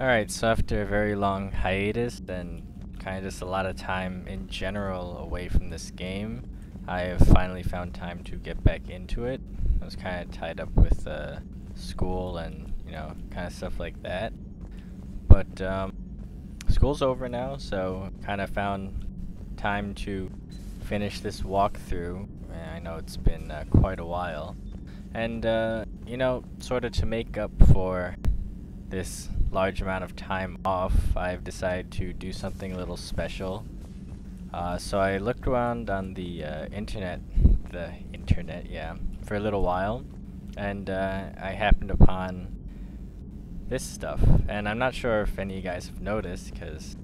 Alright, so after a very long hiatus and kind of just a lot of time in general away from this game, I have finally found time to get back into it. I was kind of tied up with school and, you know, kind of stuff like that. But school's over now, so kind of found time to finish this walkthrough. I know it's been quite a while. And, you know, sort of to make up for this large amount of time off, I've decided to do something a little special. So I looked around on the internet, yeah, for a little while, and I happened upon this stuff. And I'm not sure if any of you guys have noticed, because,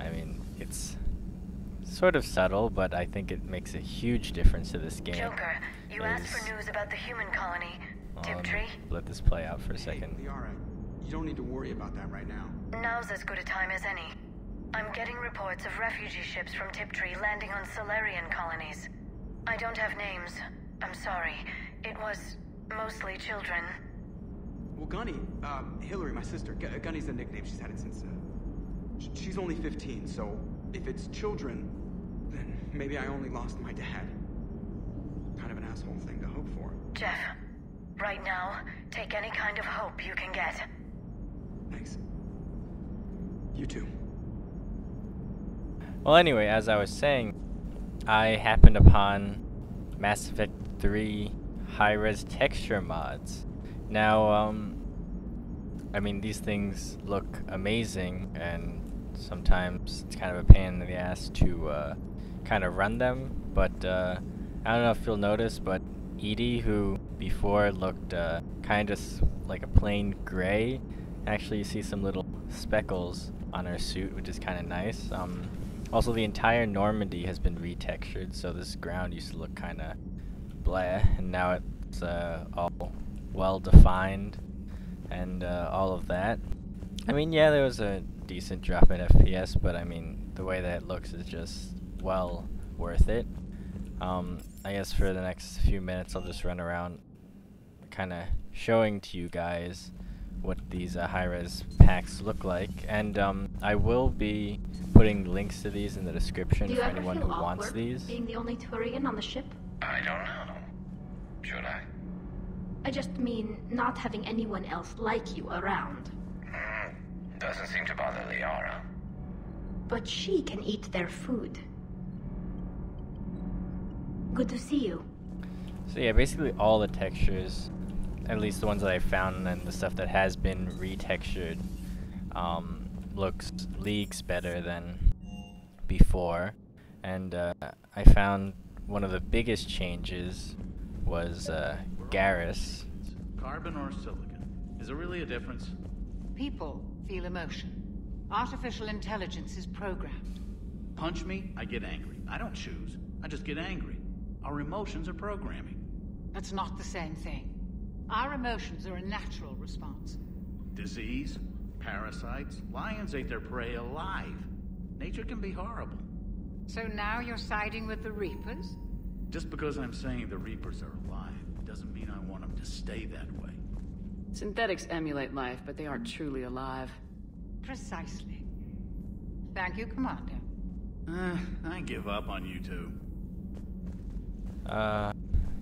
I mean, it's sort of subtle, but I think it makes a huge difference to this game. Joker, you asked for news about the human colony. Tiptree? Let this play out for a second. Liara, you don't need to worry about that right now. Now's as good a time as any. I'm getting reports of refugee ships from Tiptree landing on Salarian colonies. I don't have names. I'm sorry. It was mostly children. Well, Gunny, Hillary, my sister, Gunny's the nickname she's had it since, she's only 15, so if it's children, then maybe I only lost my dad. Kind of an asshole thing to hope for. Jeff, right now, take any kind of hope you can get. Thanks. You too. Well, anyway, as I was saying, I happened upon Mass Effect 3 high-res texture mods. Now, I mean, these things look amazing, and sometimes it's kind of a pain in the ass to kind of run them, but I don't know if you'll notice, but EDI, who before looked kind of just like a plain gray, actually you see some little speckles on her suit, which is kind of nice. Also, the entire Normandy has been retextured, so this ground used to look kind of blah, and now it's all well-defined and all of that. I mean, yeah, there was a decent drop in FPS, but I mean, the way that it looks is just well worth it. I guess for the next few minutes, I'll just run around kind of showing to you guys what these high-res packs look like, and I will be putting links to these in the description for anyone who wants these. Being the only Turian on the ship? I don't know. Should I? I just mean not having anyone else like you around. Doesn't seem to bother Liara. But she can eat their food. Good to see you. So yeah, basically all the textures, at least the ones that I found and the stuff that has been retextured, looks leagues better than before. And I found one of the biggest changes was Garrus. Carbon or silicon? Is there really a difference? People feel emotion. Artificial intelligence is programmed. Punch me, I get angry. I don't choose. I just get angry. Our emotions are programming. That's not the same thing. Our emotions are a natural response. Disease, parasites, lions ate their prey alive. Nature can be horrible. So now you're siding with the Reapers? Just because I'm saying the Reapers are alive doesn't mean I want them to stay that way. Synthetics emulate life, but they aren't truly alive. Precisely. Thank you, Commander. I give up on you two.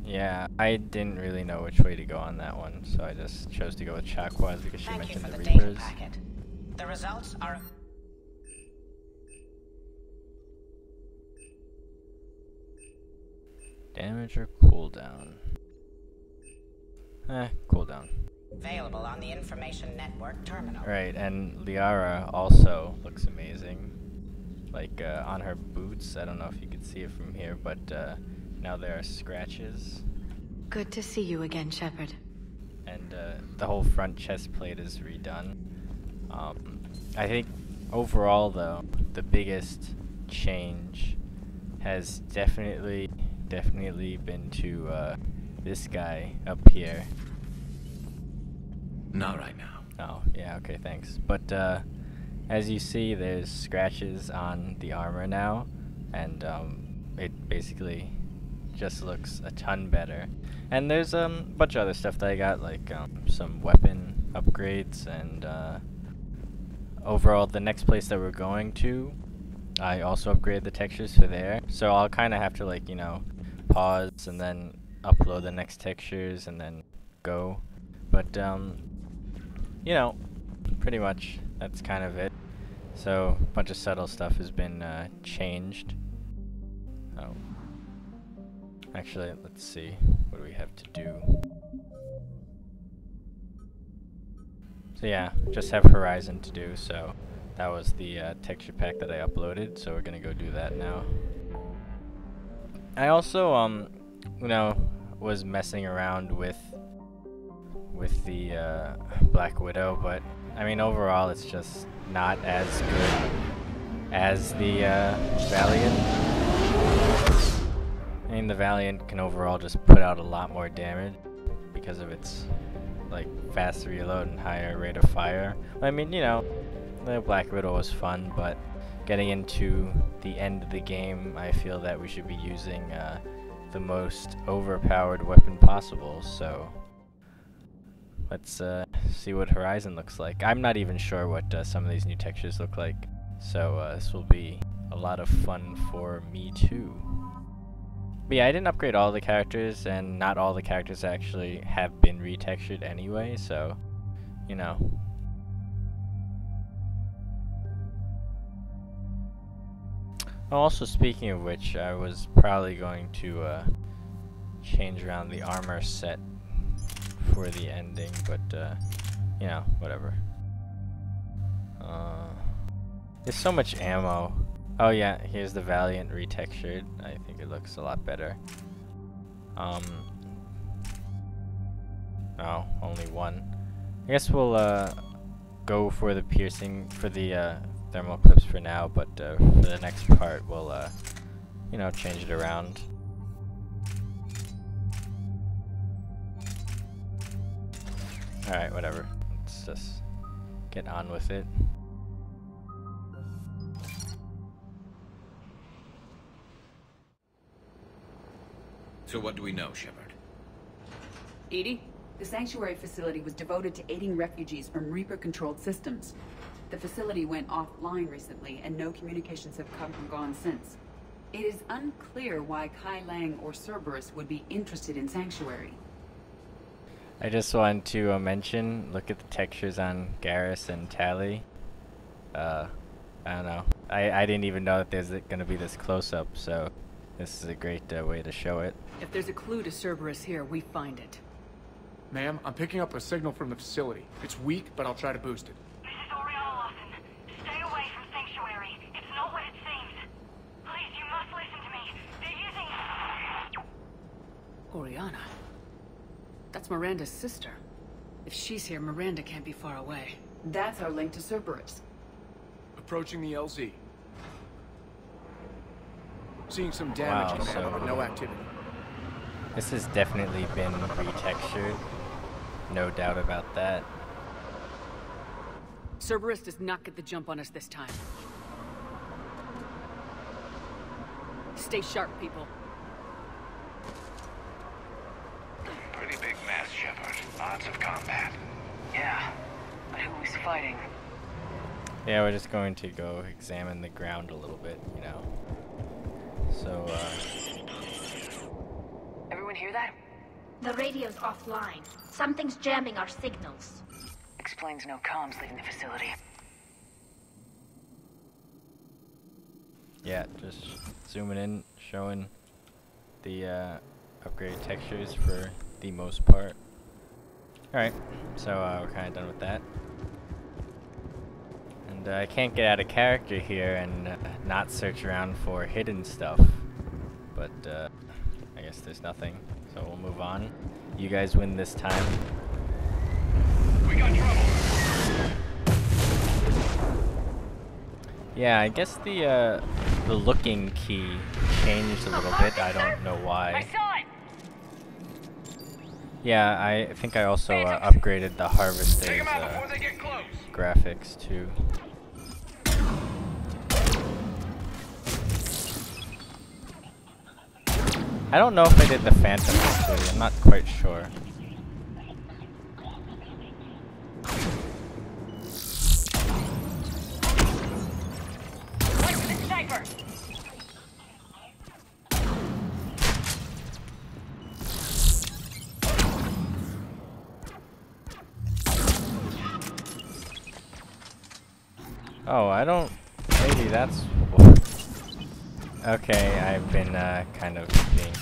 Yeah, I didn't really know which way to go on that one, so I just chose to go with Chakwas because she mentioned the Reapers. The results are... damage or cooldown? Cooldown. Available on the information network terminal. Right, and Liara also looks amazing. Like, on her boots, I don't know if you can see it from here, but, now there are scratches. Good to see you again, Shepard. And the whole front chest plate is redone. I think overall, though, the biggest change has definitely been to this guy up here. Not right now. Oh, yeah, okay, thanks. But as you see, there's scratches on the armor now, and it basically just looks a ton better. And there's a bunch of other stuff that I got, like some weapon upgrades and Overall, the next place that we're going to, I also upgraded the textures for there. So I'll kind of have to, like, you know, pause and then upload the next textures and then go. But, you know, pretty much that's kind of it. So a bunch of subtle stuff has been changed. Oh. Actually, let's see. What do we have to do? So yeah, just have Horizon to do, so that was the texture pack that I uploaded, so we're gonna go do that now. I also, you know, was messing around with the Black Widow, but I mean overall it's just not as good as the Valiant. I mean the Valiant can overall just put out a lot more damage because of its like fast reload and higher rate of fire. I mean, you know, the Black Widow was fun, but getting into the end of the game, I feel that we should be using the most overpowered weapon possible, so let's see what Horizon looks like. I'm not even sure what some of these new textures look like, so this will be a lot of fun for me too. But yeah, I didn't upgrade all the characters, and not all the characters actually have been retextured anyway, so, you know. Also, speaking of which, I was probably going to change around the armor set for the ending, but, you know, whatever. There's so much ammo. Oh yeah, here's the Valiant retextured. I think it looks a lot better. Oh, only one. I guess we'll go for the piercing for the thermal clips for now, but for the next part we'll you know, change it around. All right, whatever. Let's just get on with it. So what do we know, Shepard? EDI, the Sanctuary facility was devoted to aiding refugees from Reaper-controlled systems. The facility went offline recently, and no communications have come and gone since. It is unclear why Kai Leng or Cerberus would be interested in Sanctuary. I just wanted to mention, look at the textures on Garrus and Tali. I don't know. I didn't even know that there's going to be this close-up, so this is a great way to show it. If there's a clue to Cerberus here, we find it. Ma'am, I'm picking up a signal from the facility. It's weak, but I'll try to boost it. This is Oriana Lawson. Stay away from Sanctuary. It's not what it seems. Please, you must listen to me. They're using... Oriana? That's Miranda's sister. If she's here, Miranda can't be far away. That's our link to Cerberus. Approaching the LZ. Seeing some damage, wow, so but no activity. This has definitely been retextured. No doubt about that. Cerberus does not get the jump on us this time. Stay sharp, people. Pretty big mess, Shepard. Lots of combat. Yeah, but who's fighting? Yeah, we're just going to go examine the ground a little bit, you know. So, everyone hear that? The radio's offline. Something's jamming our signals. Explains no comms leaving the facility. Yeah, just zooming in, showing the upgrade textures for the most part. Alright, so we're kind of done with that. I can't get out of character here and not search around for hidden stuff, but I guess there's nothing, so we'll move on. You guys win this time. We got trouble. Yeah, I guess the looking key changed a little bit. I don't know why. I saw it. Yeah, I think I also upgraded the harvester's graphics too. I don't know if I did the Phantom actually, I'm not quite sure. cover. Oh, I don't... Maybe that's... Okay, I've been kind of being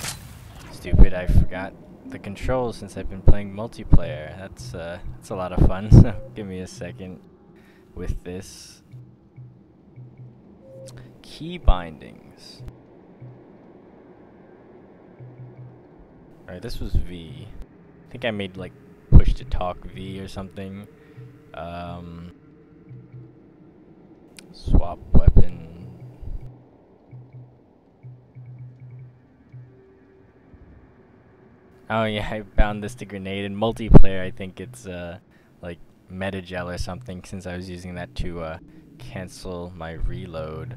stupid. I forgot the controls since I've been playing multiplayer. That's a lot of fun. So give me a second with this. Key bindings. Alright, this was V. I think I made like push to talk V or something. Swap weapon. Oh yeah, I bound this to grenade. In multiplayer, I think it's like Medigel or something, since I was using that to cancel my reload.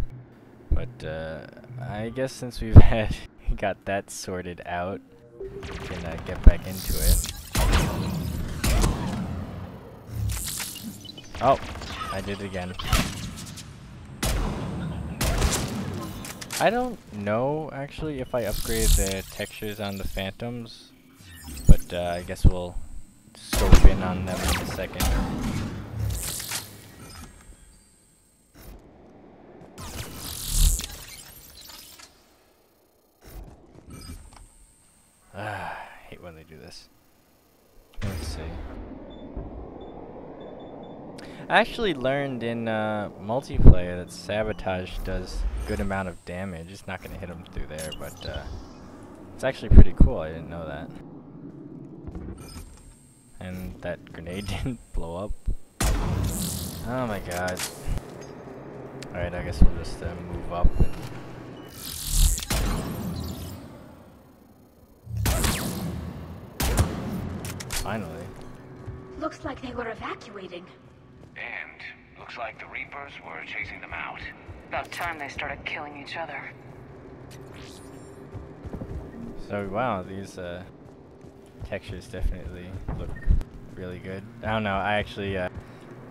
But I guess since we've had got that sorted out, we can get back into it. Oh, I did it again. I don't know, actually, if I upgrade the textures on the Phantoms, but I guess we'll scope in on them in a second. I hate when they do this. Let's see. I actually learned in multiplayer that sabotage does good amount of damage. It's not gonna hit him through there, but it's actually pretty cool. I didn't know that. And that grenade didn't blow up. Oh my god. Alright, I guess we'll just move up and finally. Looks like they were evacuating. And looks like the Reapers were chasing them out. About time they started killing each other. So wow, these textures definitely look really good. I don't know, I actually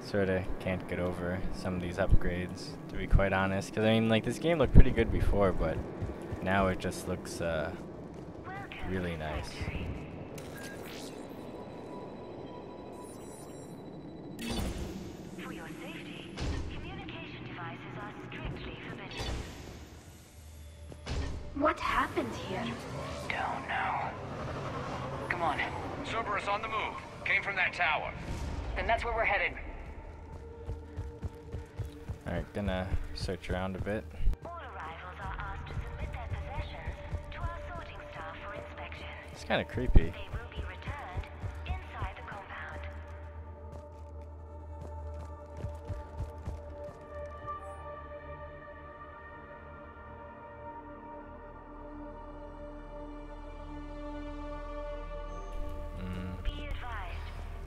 sort of can't get over some of these upgrades, to be quite honest. Because I mean, like, this game looked pretty good before, but now it just looks really nice. What happened here? Don't know. Come on. Cerberus on the move. Came from that tower. Then that's where we're headed. Alright, gonna search around a bit. All arrivals are asked to submit their possessions to our sorting staff for inspection. It's kind of creepy. They will be returned inside the compound.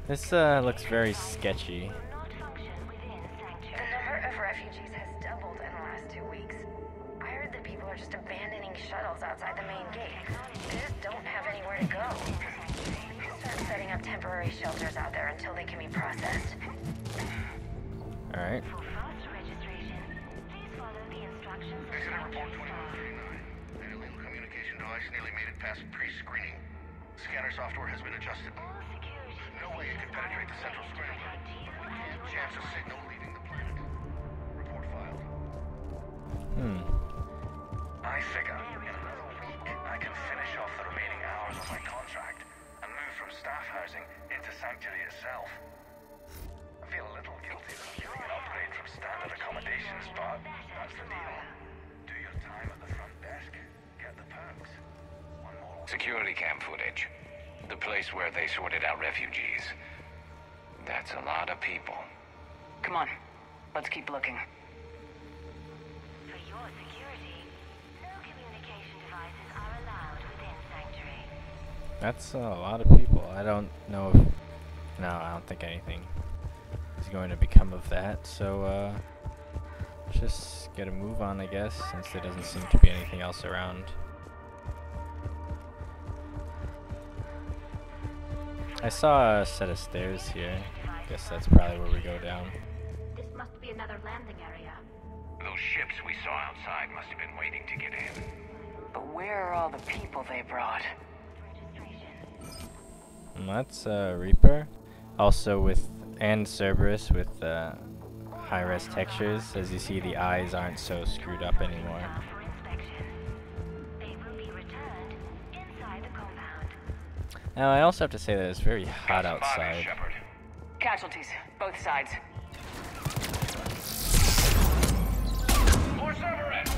This looks very sketchy. The number of refugees has doubled in the last 2 weeks. I heard that people are just abandoning shuttles outside the main gate. They just don't have anywhere to go. I'll start setting up temporary shelters out there until they can be processed. All right. For faster registration, please follow the instructions. Visitor report 2139. An illegal communication device nearly made it past pre-screening. Scanner software has been adjusted. No way it can penetrate the central scrambler. Jams a signal leaving the planet. Report filed. I figure in another week I can finish off the remaining hours of my contract and move from staff housing into Sanctuary itself. I feel a little guilty for giving an upgrade from standard accommodations, but that's the deal. Do your time at the front desk, get the perks. One more security cam footage. The place where they sorted out refugees. That's a lot of people. Come on, let's keep looking. For your security, no communication devices are allowed within Sanctuary. That's a lot of people. I don't know if... No, I don't think anything is going to become of that, so let's just get a move on, I guess, since there doesn't seem to be anything else around. I saw a set of stairs here. Guess that's probably where we go down. This must be another landing area. Those ships we saw outside must have been waiting to get in. But where are all the people they brought? That's Reaper, also with, and Cerberus with high-res textures. As you see, the eyes aren't so screwed up anymore. Now I also have to say that it's very hot outside. Casualties, both sides. More Cerberus.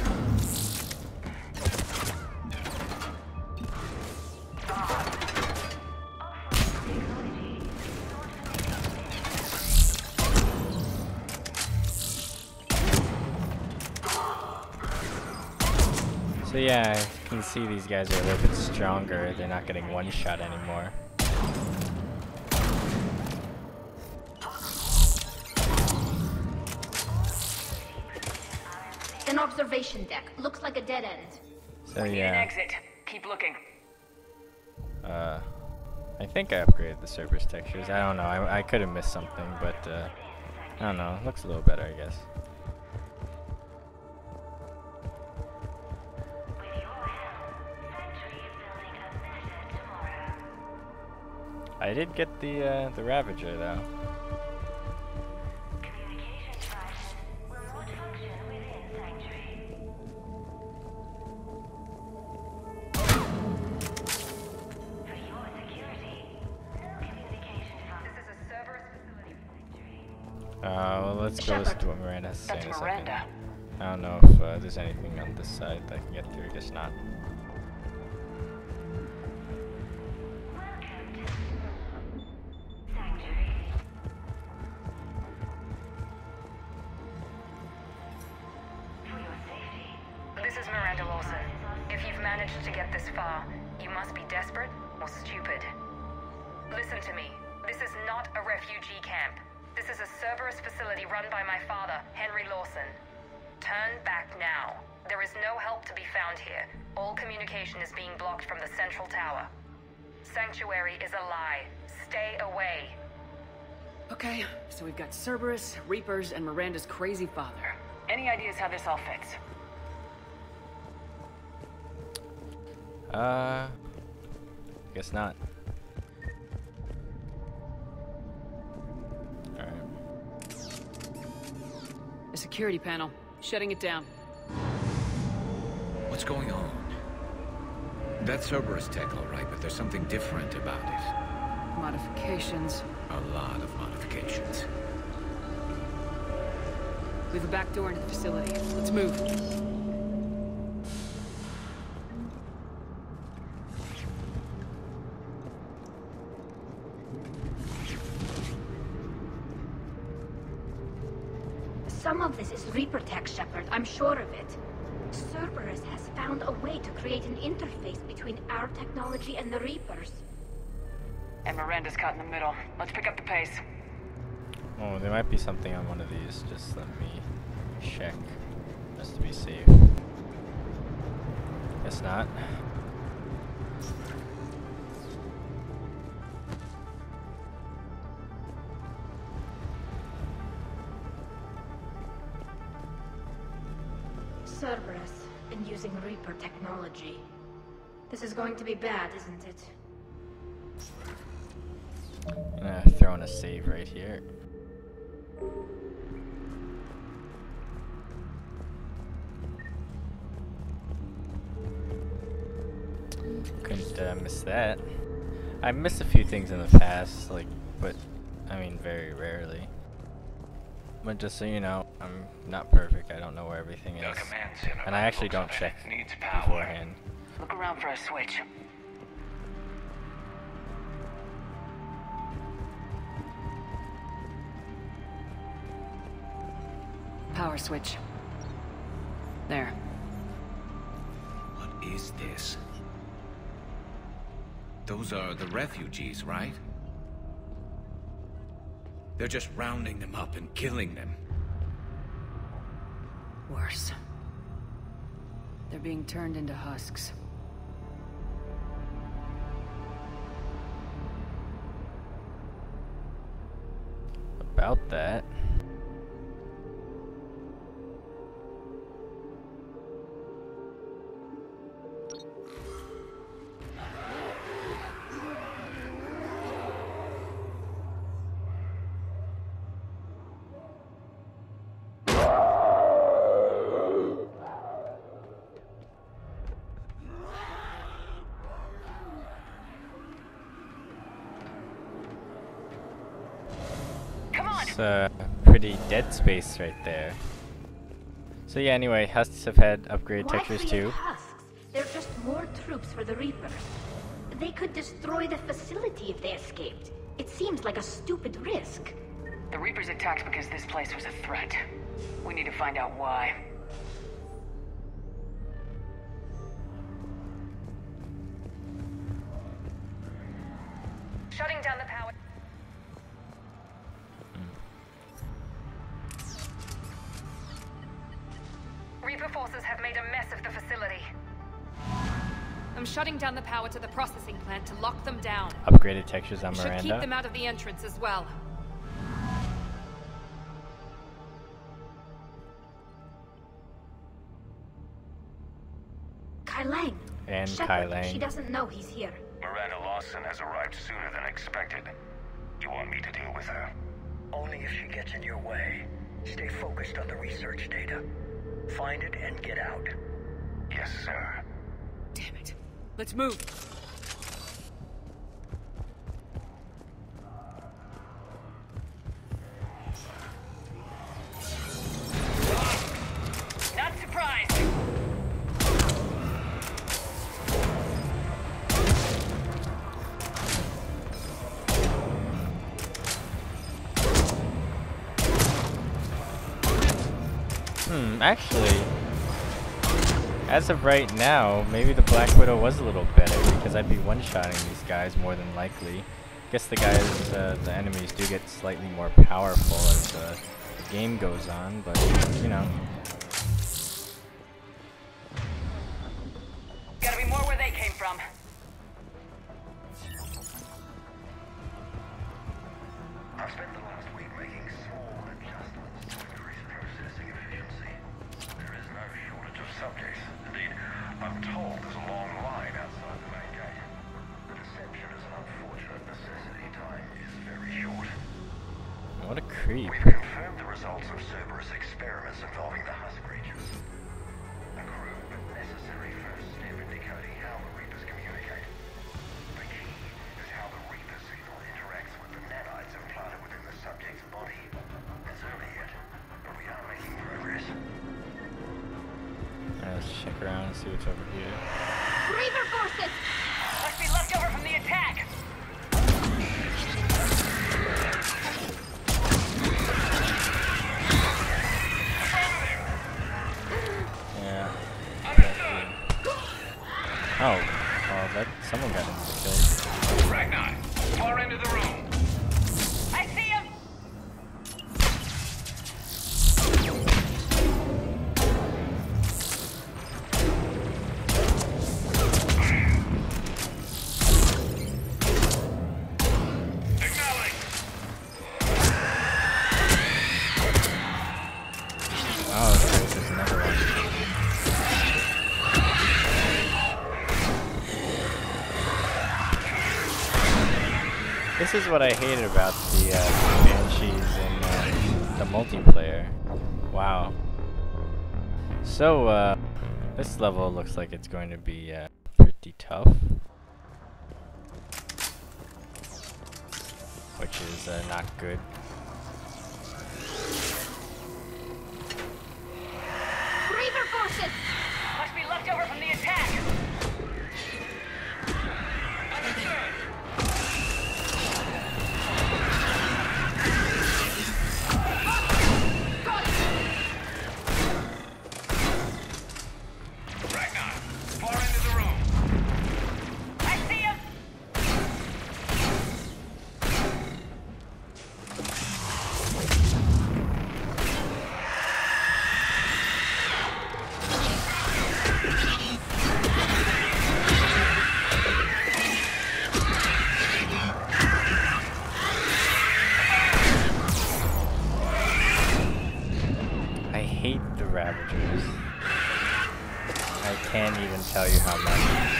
So yeah, you can see these guys are a little bit stronger. They're not getting one shot anymore. An observation deck. Looks like a dead end. So we need an exit. Keep looking. I think I upgraded the Cerberus textures. I don't know. I could have missed something, but I don't know. It looks a little better, I guess. I did get the Ravager though. Communication devices will not function within Sanctuary. For your security, no communication devices. This is a Cerberus facility for Sanctuary. Well, let's go listen to what Miranda has to say in a second. I don't know if there's anything on this side that I can get through, just not. This is Miranda Lawson. If you've managed to get this far, you must be desperate or stupid. Listen to me. This is not a refugee camp. This is a Cerberus facility run by my father, Henry Lawson. Turn back now. There is no help to be found here. All communication is being blocked from the central tower. Sanctuary is a lie. Stay away. Okay, so we've got Cerberus, Reapers, and Miranda's crazy father. Any ideas how this all fits? Guess not. Alright. A security panel. Shutting it down. What's going on? That's Cerberus tech, alright, but there's something different about it. Modifications. A lot of modifications. We have a back door into the facility. Let's move. Some of this is Reaper tech, Shepard, I'm sure of it. Cerberus has found a way to create an interface between our technology and the Reapers. And Miranda's caught in the middle. Let's pick up the pace. Oh, there might be something on one of these. Just let me check, just to be safe. Guess not. Cerberus and using Reaper technology. This is going to be bad, isn't it? I'm gonna throw in a save right here. Couldn't miss that. I missed a few things in the past, like, but I mean very rarely. But just so you know, I'm not perfect. I don't know where everything is, and I actually don't check beforehand. Look around for a switch. Power switch. There. What is this? Those are the refugees, right? They're just rounding them up and killing them. Worse. They're being turned into husks. About that. pretty dead space right there. So yeah, anyway, Husks have had upgrade textures too. Husks? They're just more troops for the Reapers. They could destroy the facility if they escaped. It seems like a stupid risk. The Reapers attacked because this place was a threat. We need to find out why. Shutting down the power. Reaper forces have made a mess of the facility. I'm shutting down the power to the processing plant to lock them down. Upgraded textures on Miranda. Should keep them out of the entrance as well. Kai Leng. And Shepherd, Kai Leng. She doesn't know he's here. Miranda Lawson has arrived sooner than expected. You want me to deal with her? Only if she gets in your way. Stay focused on the research data. Find it and get out. Yes, sir. Damn it. Let's move. Not surprised. Actually, as of right now, maybe the Black Widow was a little better because I'd be one-shotting these guys more than likely. I guess the guys, the enemies do get slightly more powerful as the game goes on, but you know. Gotta be more where they came from. I've spent the last week making small adjustments to increase processing efficiency. There is no shortage of subjects. Indeed, I'm told there's a long line outside the main gate. The deception is an unfortunate necessity. Time is very short. What a creep. We've confirmed the results of Cerberus experiments involving the Husk creatures. A crude but necessary first step in decoding how the Reapers communicate. The key is how the Reaper signal interacts with the nanites implanted within the subject's body. It's early yet, but we are making progress. Let's check around and see what's over here. Reaper forces! Must be left over from the attack! Yeah. Oh, well, that someone got killed. Ragnar, far into the room. I see him. This is what I hated about the Banshees and the multiplayer. Wow. So, this level looks like it's going to be pretty tough. Which is not good. Reaper forces! Must be left over from the attack! Ravagers. I can't even tell you how much.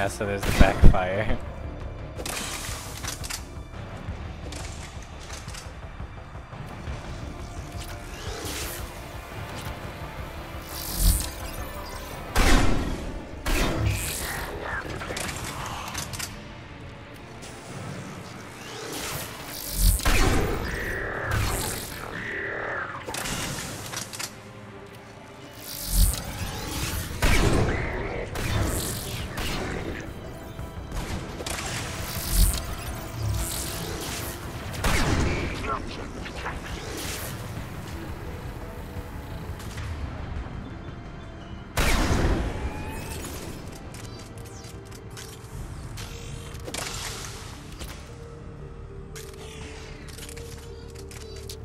Yeah, so there's the backfire.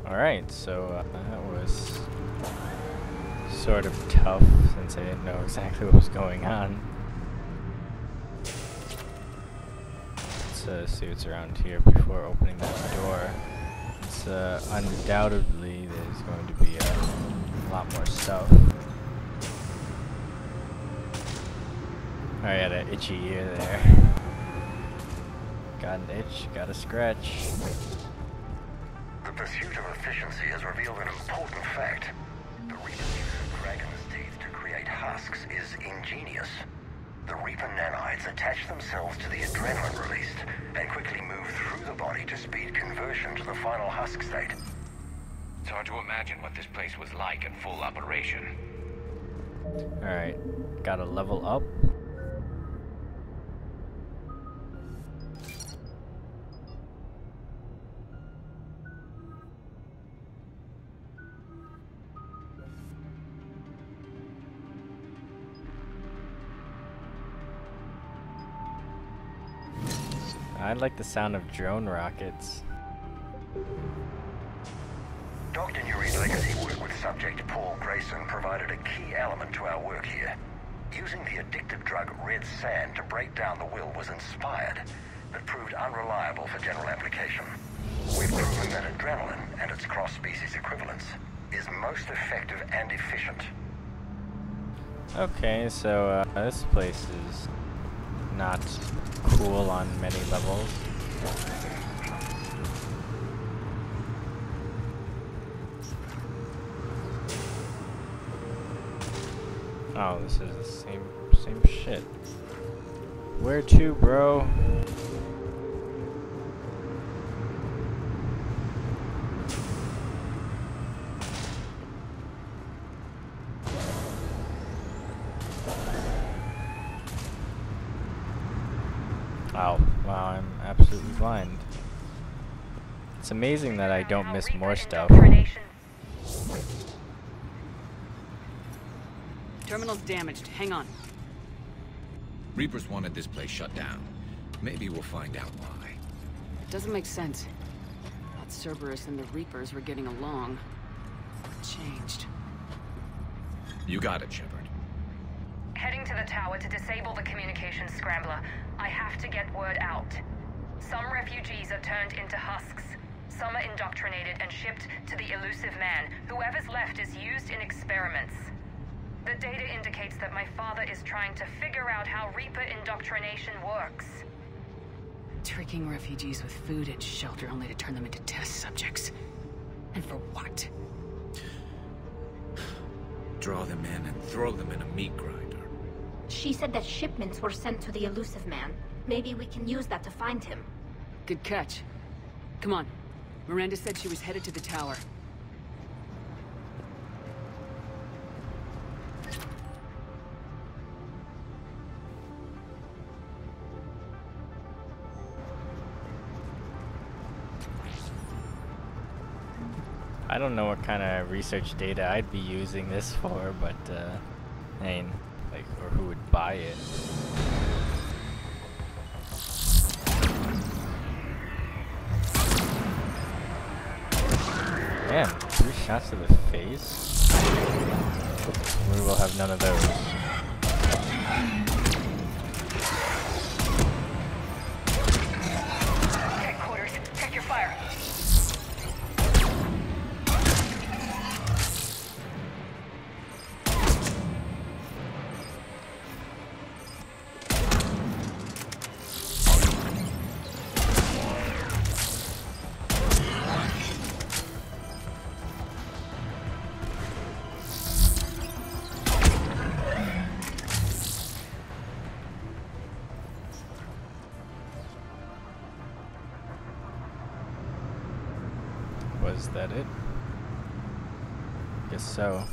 Alright, so that was sort of tough since I didn't know exactly what was going on. Let's see what's around here before opening that door. It's undoubtedly there's going to be a lot more stuff. I had an itchy ear there. Got an itch, got a scratch. The pursuit of efficiency has revealed an important fact. The Reaper's use of Krogan's teeth to create husks is ingenious. The Reaper nanites attach themselves to the adrenaline released and quickly move through the body to speed conversion to the final husk state. It's hard to imagine what this place was like in full operation. Alright, gotta level up. I like the sound of drone rockets. Dr. Nuri's legacy work with subject Paul Grayson provided a key element to our work here. Using the addictive drug Red Sand to break down the will was inspired, but proved unreliable for general application. We've proven that adrenaline and its cross-species equivalence is most effective and efficient. Okay, so this place is not cool on many levels. Oh, this is the same shit. Where to, bro? Blind. It's amazing that I don't miss more stuff. Terminal's damaged. Hang on. Reapers wanted this place shut down. Maybe we'll find out why. It doesn't make sense. That Cerberus and the Reapers were getting along. What changed? You got it, Shepard. Heading to the tower to disable the communications scrambler. I have to get word out. Some refugees are turned into husks. Some are indoctrinated and shipped to the Elusive Man. Whoever's left is used in experiments. The data indicates that my father is trying to figure out how Reaper indoctrination works. Tricking refugees with food and shelter only to turn them into test subjects. And for what? Draw them in and throw them in a meat grinder. She said that shipments were sent to the Elusive Man. Maybe we can use that to find him. Good catch. Come on. Miranda said she was headed to the tower. I don't know what kind of research data I'd be using this for, but, I mean, like, or who would buy it. Damn, 3 shots to the face? We will have none of those. Headquarters, take your fire. Was that it? Guess so.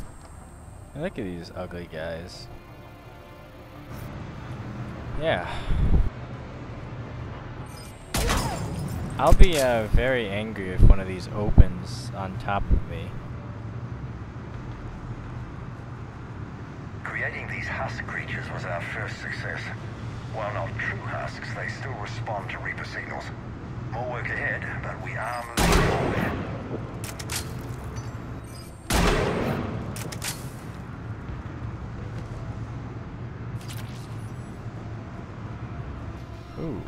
Look at these ugly guys. Yeah. I'll be very angry if one of these opens on top of me. Creating these husk creatures was our first success. While not true husks, they still respond to Reaper signals. More work ahead, but we are moving forward. Ooh.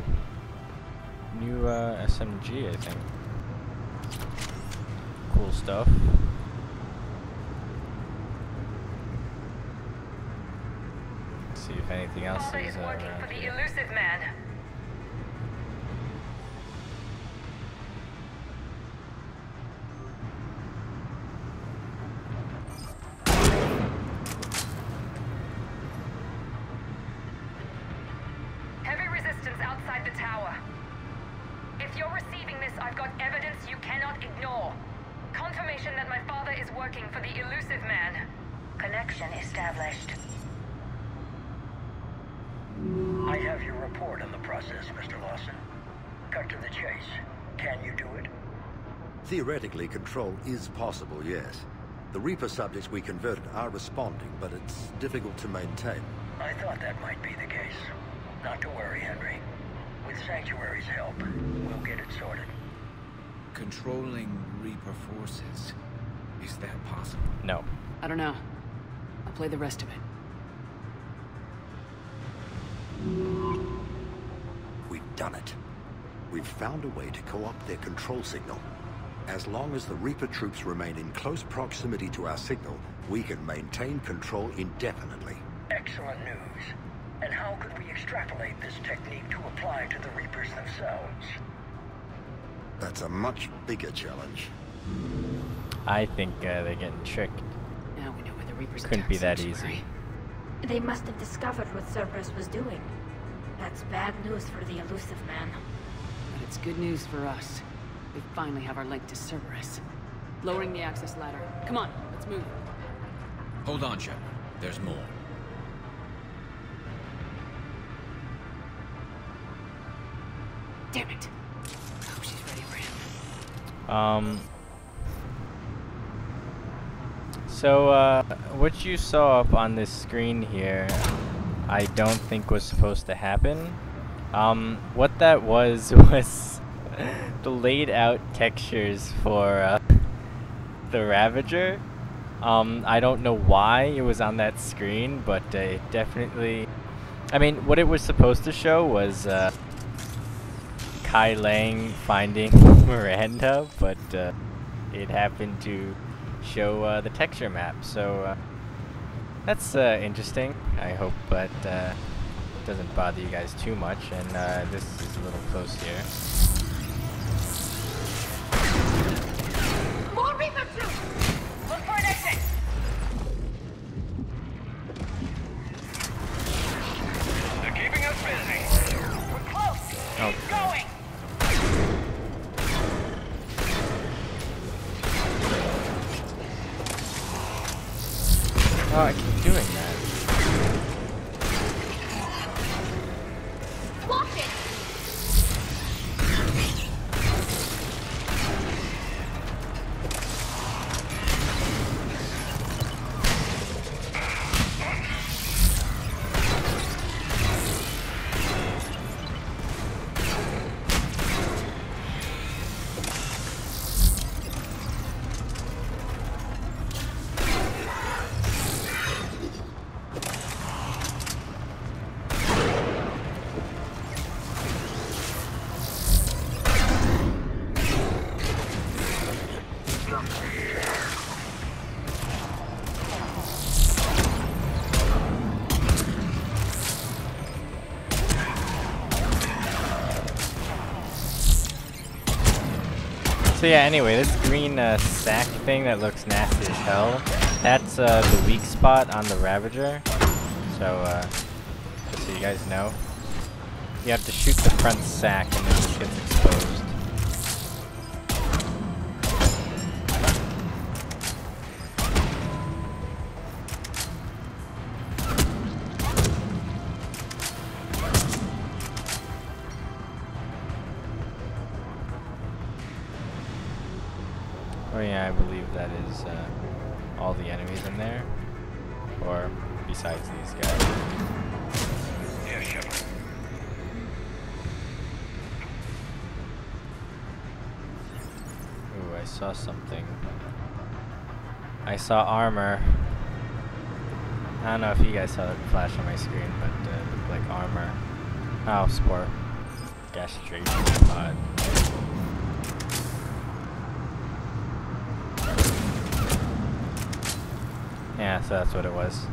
New SMG, I think. Cool stuff. Let's see if anything else is working for the Elusive Man. Theoretically, control is possible, yes. The Reaper subjects we converted are responding, but it's difficult to maintain. I thought that might be the case. Not to worry, Henry. With Sanctuary's help, we'll get it sorted. Controlling Reaper forces, is that possible? No. I don't know. I'll play the rest of it. We've done it. We've found a way to co-opt their control signal. As long as the Reaper troops remain in close proximity to our signal, we can maintain control indefinitely. Excellent news. And how could we extrapolate this technique to apply to the Reapers themselves? That's a much bigger challenge. I think they're getting tricked. Now we know where the Reapers are. Couldn't be that easy. They must have discovered what Cerberus was doing. That's bad news for the Elusive Man. But it's good news for us. We finally have our link to Cerberus. Lowering the access ladder. Come on, let's move. Hold on, Shepard. There's more. Damn it. I hope she's ready for him. So, what you saw up on this screen here, I don't think was supposed to happen. What that was... the laid out textures for the Ravager. I don't know why it was on that screen, but it definitely... I mean, what it was supposed to show was Kai Leng finding Miranda, but it happened to show the texture map, so that's interesting. I hope that doesn't bother you guys too much, and this is a little close here. So yeah, anyway, this green sack thing that looks nasty as hell, that's the weak spot on the Ravager. So, just so you guys know, you have to shoot the front sack and it just gets exposed. Oh yeah, I believe that is all the enemies in there. Or besides these guys. Yeah, Shepard. Ooh, I saw something. I saw armor. I don't know if you guys saw it flash on my screen, but it looked like armor. Oh, spore. Gastrate pod. Yeah, so that's what it was.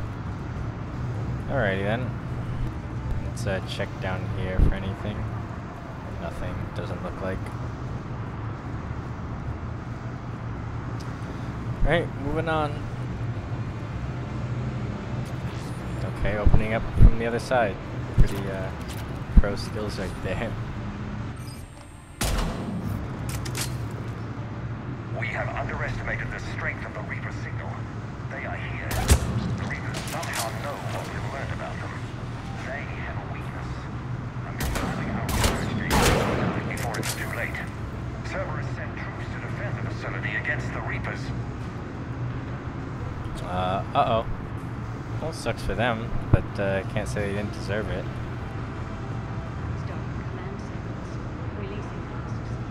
Alrighty then. Let's check down here for anything. Nothing, doesn't look like. Alright, moving on. Okay, opening up from the other side. Pretty pro skills right there. We have underestimated the strength of the Reaper signal. They are here. The Reapers somehow know what we've learned about them. They have a weakness. I'm controlling our research before it's too late. Cerberus sent troops to defend the facility against the Reapers. Uh-oh. Well, sucks for them, but I can't say they didn't deserve it. Stop command sequence. Releasing tasks.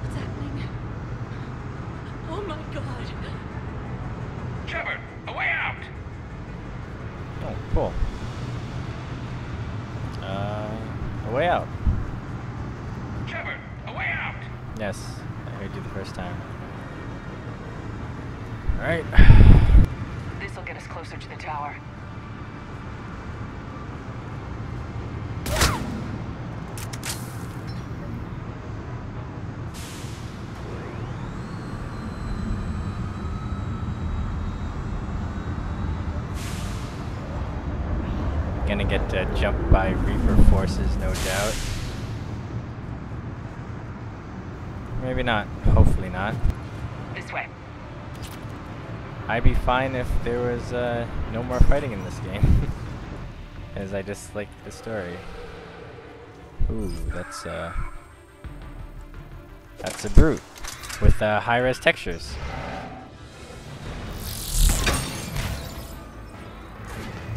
What's happening? Oh my god! Shepard, a way out! Oh, cool. A way out. Shepard, a way out! Yes, I heard you the first time. Alright. This'll get us closer to the tower. Gonna get jumped by Reaper forces, no doubt. Maybe not. Hopefully not. This way. I'd be fine if there was no more fighting in this game, as I dislike the story. Ooh, that's a brute with high-res textures.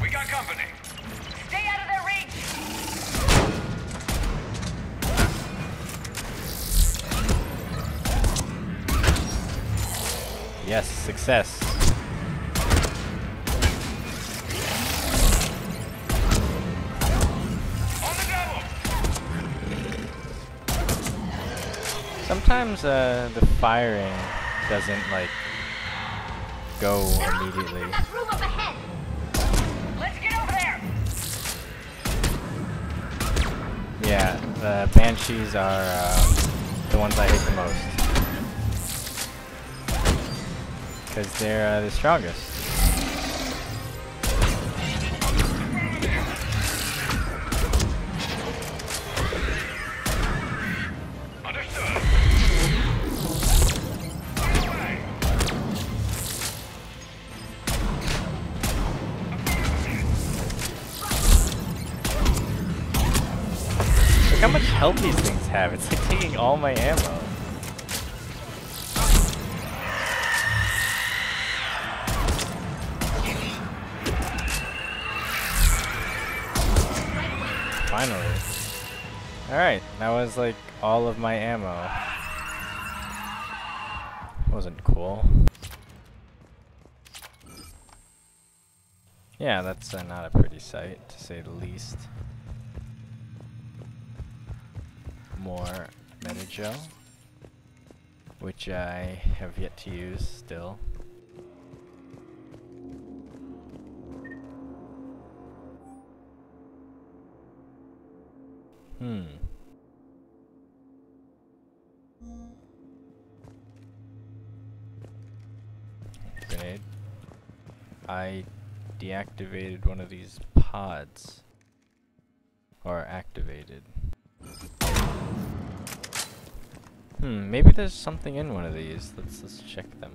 We got company. Stay out of their reach. Yes, success. Sometimes the firing doesn't like go immediately. That room up ahead. Let's get over there. Yeah, the Banshees are the ones I hate the most because they're the strongest. How much health these things have? It's like taking all my ammo. Finally. Alright, that was like all of my ammo. Wasn't cool. Yeah, that's not a pretty sight, to say the least. More Medigel, which I have yet to use still. Grenade. I deactivated one of these pods, or activated. Maybe there's something in one of these. Let's check them.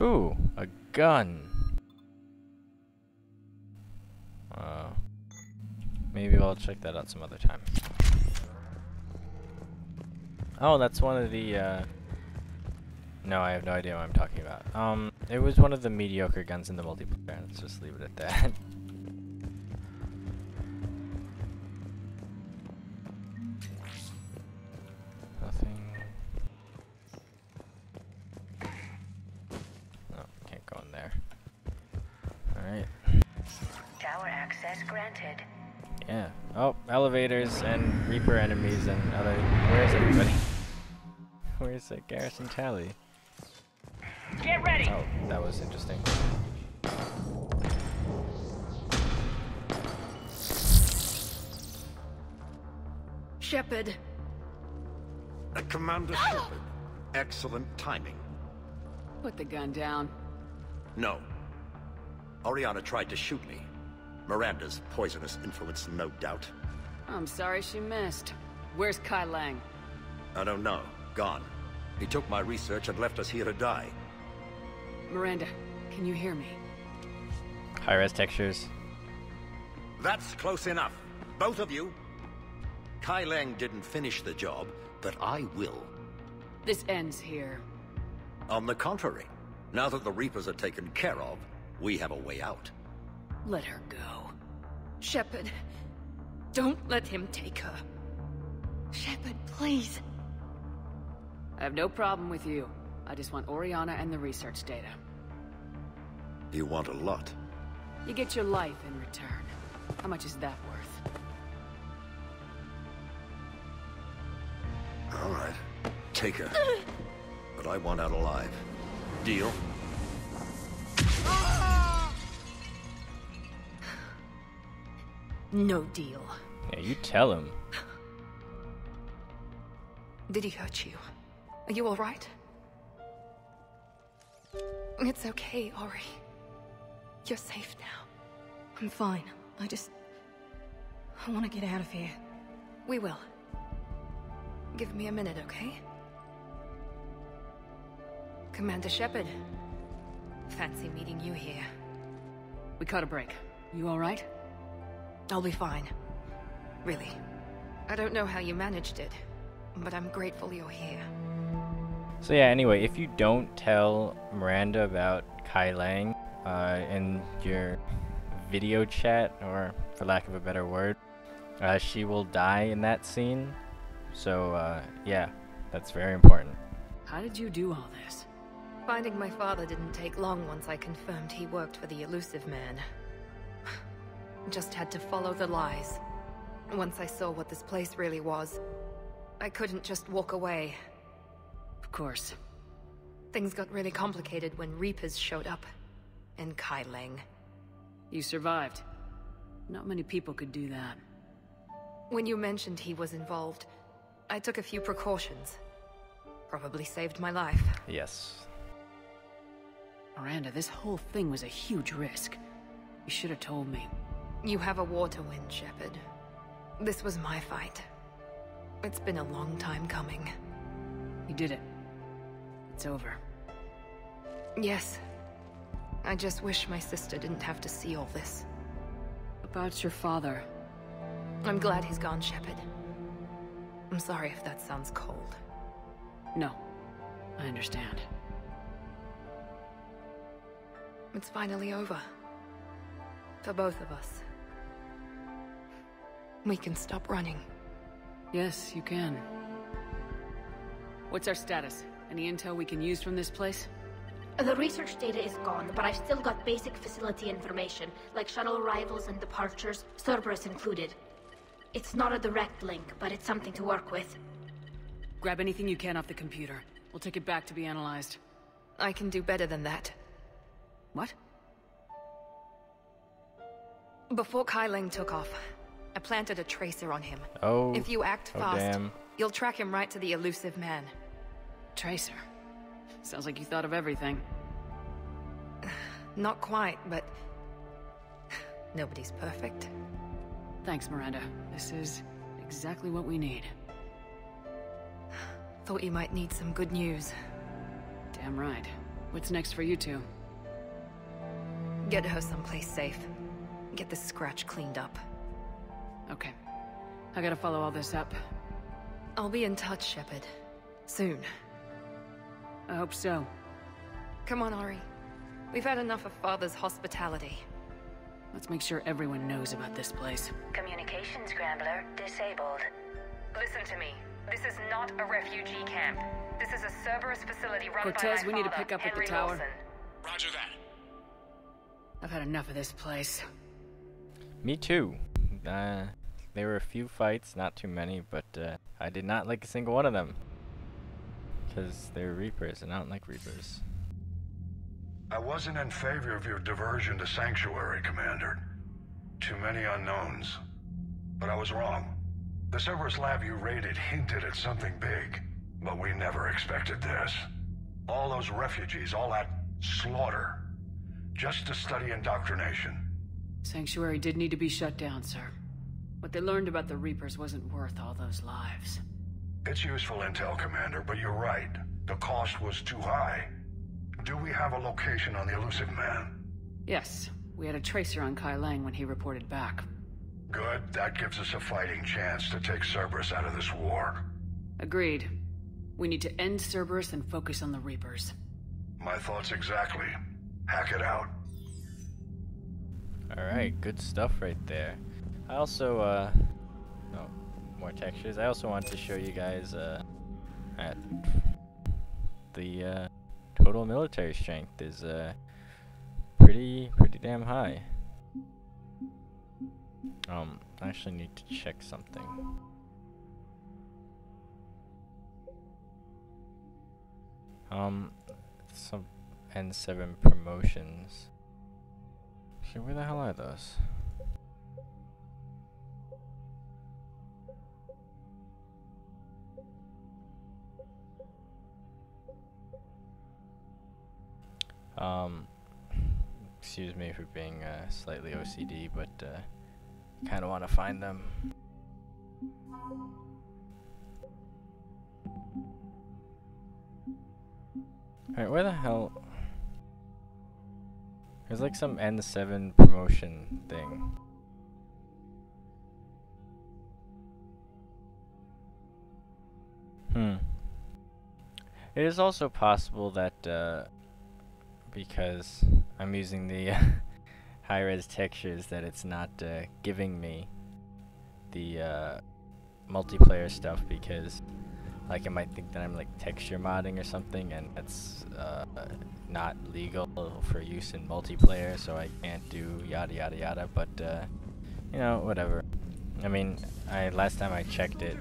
Ooh, a gun. Maybe I'll check that out some other time. Oh, that's one of the, no, I have no idea what I'm talking about. It was one of the mediocre guns in the multiplayer. Let's just leave it at that. Nothing. No, can't go in there. Alright. Tower access granted. Yeah. Oh, elevators and Reaper enemies and other... Where is everybody? Where's the Garrus and Tali? Get ready! Oh, that was interesting. Shepard. Commander Shepard. Excellent timing. Put the gun down. No. Oriana tried to shoot me. Miranda's poisonous influence, no doubt. I'm sorry she missed. Where's Kai Leng? I don't know. Gone. He took my research and left us here to die. Miranda, can you hear me? High-res textures. That's close enough. Both of you. Kai Leng didn't finish the job, but I will. This ends here. On the contrary, now that the Reapers are taken care of, we have a way out. Let her go. Shepard, don't let him take her. Shepard, please. I have no problem with you. I just want Oriana and the research data. You want a lot. You get your life in return. How much is that worth? All right. Take her. But I want out alive. Deal? No deal. Yeah, you tell him. Did he hurt you? Are you all right? It's okay, Ori. You're safe now. I'm fine. I want to get out of here. We will. Give me a minute, okay? Commander Shepard. Fancy meeting you here. We caught a break. You all right? I'll be fine. Really. I don't know how you managed it, but I'm grateful you're here. So yeah, anyway, if you don't tell Miranda about Kai Leng in your video chat, or for lack of a better word, she will die in that scene. So yeah, that's very important. How did you do all this? Finding my father didn't take long once I confirmed he worked for the Elusive Man. Just had to follow the lies. Once I saw what this place really was, I couldn't just walk away. Of course. Things got really complicated when Reapers showed up. And Kai Leng. You survived. Not many people could do that. When you mentioned he was involved, I took a few precautions. Probably saved my life. Yes. Miranda, this whole thing was a huge risk. You should have told me. You have a war to win, Shepard. This was my fight. It's been a long time coming. You did it. It's over. Yes. I just wish my sister didn't have to see all this. About your father. I'm glad he's gone, Shepard. I'm sorry if that sounds cold. No. I understand. It's finally over. For both of us. We can stop running. Yes, you can. What's our status? Any intel we can use from this place? The research data is gone, but I've still got basic facility information, like shuttle arrivals and departures, Cerberus included. It's not a direct link, but it's something to work with. Grab anything you can off the computer. We'll take it back to be analyzed. I can do better than that. What? Before Kai Leng took off, I planted a tracer on him. Oh, if you act fast, damn. You'll track him right to the Elusive Man. Tracer? Sounds like you thought of everything. Not quite, but... nobody's perfect. Thanks, Miranda. This is exactly what we need. Thought you might need some good news. Damn right. What's next for you two? Get her someplace safe. Get the scratch cleaned up. Okay. I gotta follow all this up. I'll be in touch, Shepard. Soon. I hope so. Come on, Ori. We've had enough of Father's hospitality. Let's make sure everyone knows about this place. Communication scrambler disabled. Listen to me. This is not a refugee camp. This is a Cerberus facility run by my father, Henry Lawson. Cortez, we need to pick up at the tower. Roger that. I've had enough of this place. Me too. There were a few fights, not too many, but I did not like a single one of them. Because they're Reapers, and I don't like Reapers. I wasn't in favor of your diversion to Sanctuary, Commander. Too many unknowns. But I was wrong. The Cerberus lab you raided hinted at something big, but we never expected this. All those refugees, all that slaughter, just to study indoctrination. Sanctuary did need to be shut down, sir. What they learned about the Reapers wasn't worth all those lives. It's useful intel, Commander, but you're right. The cost was too high. Do we have a location on the Elusive Man? Yes. We had a tracer on Kai Leng when he reported back. Good. That gives us a fighting chance to take Cerberus out of this war. Agreed. We need to end Cerberus and focus on the Reapers. My thoughts exactly. Hack it out. Alright, good stuff right there. I also, no, more textures. I also want to show you guys, at the, total military strength is, pretty damn high. I actually need to check something. Some N7 promotions. Actually, where the hell are those? Excuse me for being slightly OCD, but kind of want to find them. Alright, where the hell? There's like some N7 promotion thing. It is also possible that, because I'm using the high-res textures, that it's not giving me the multiplayer stuff, because like I might think that I'm like texture modding or something, and that's not legal for use in multiplayer, so I can't do yada yada yada, but you know, whatever. I mean, last time I checked it,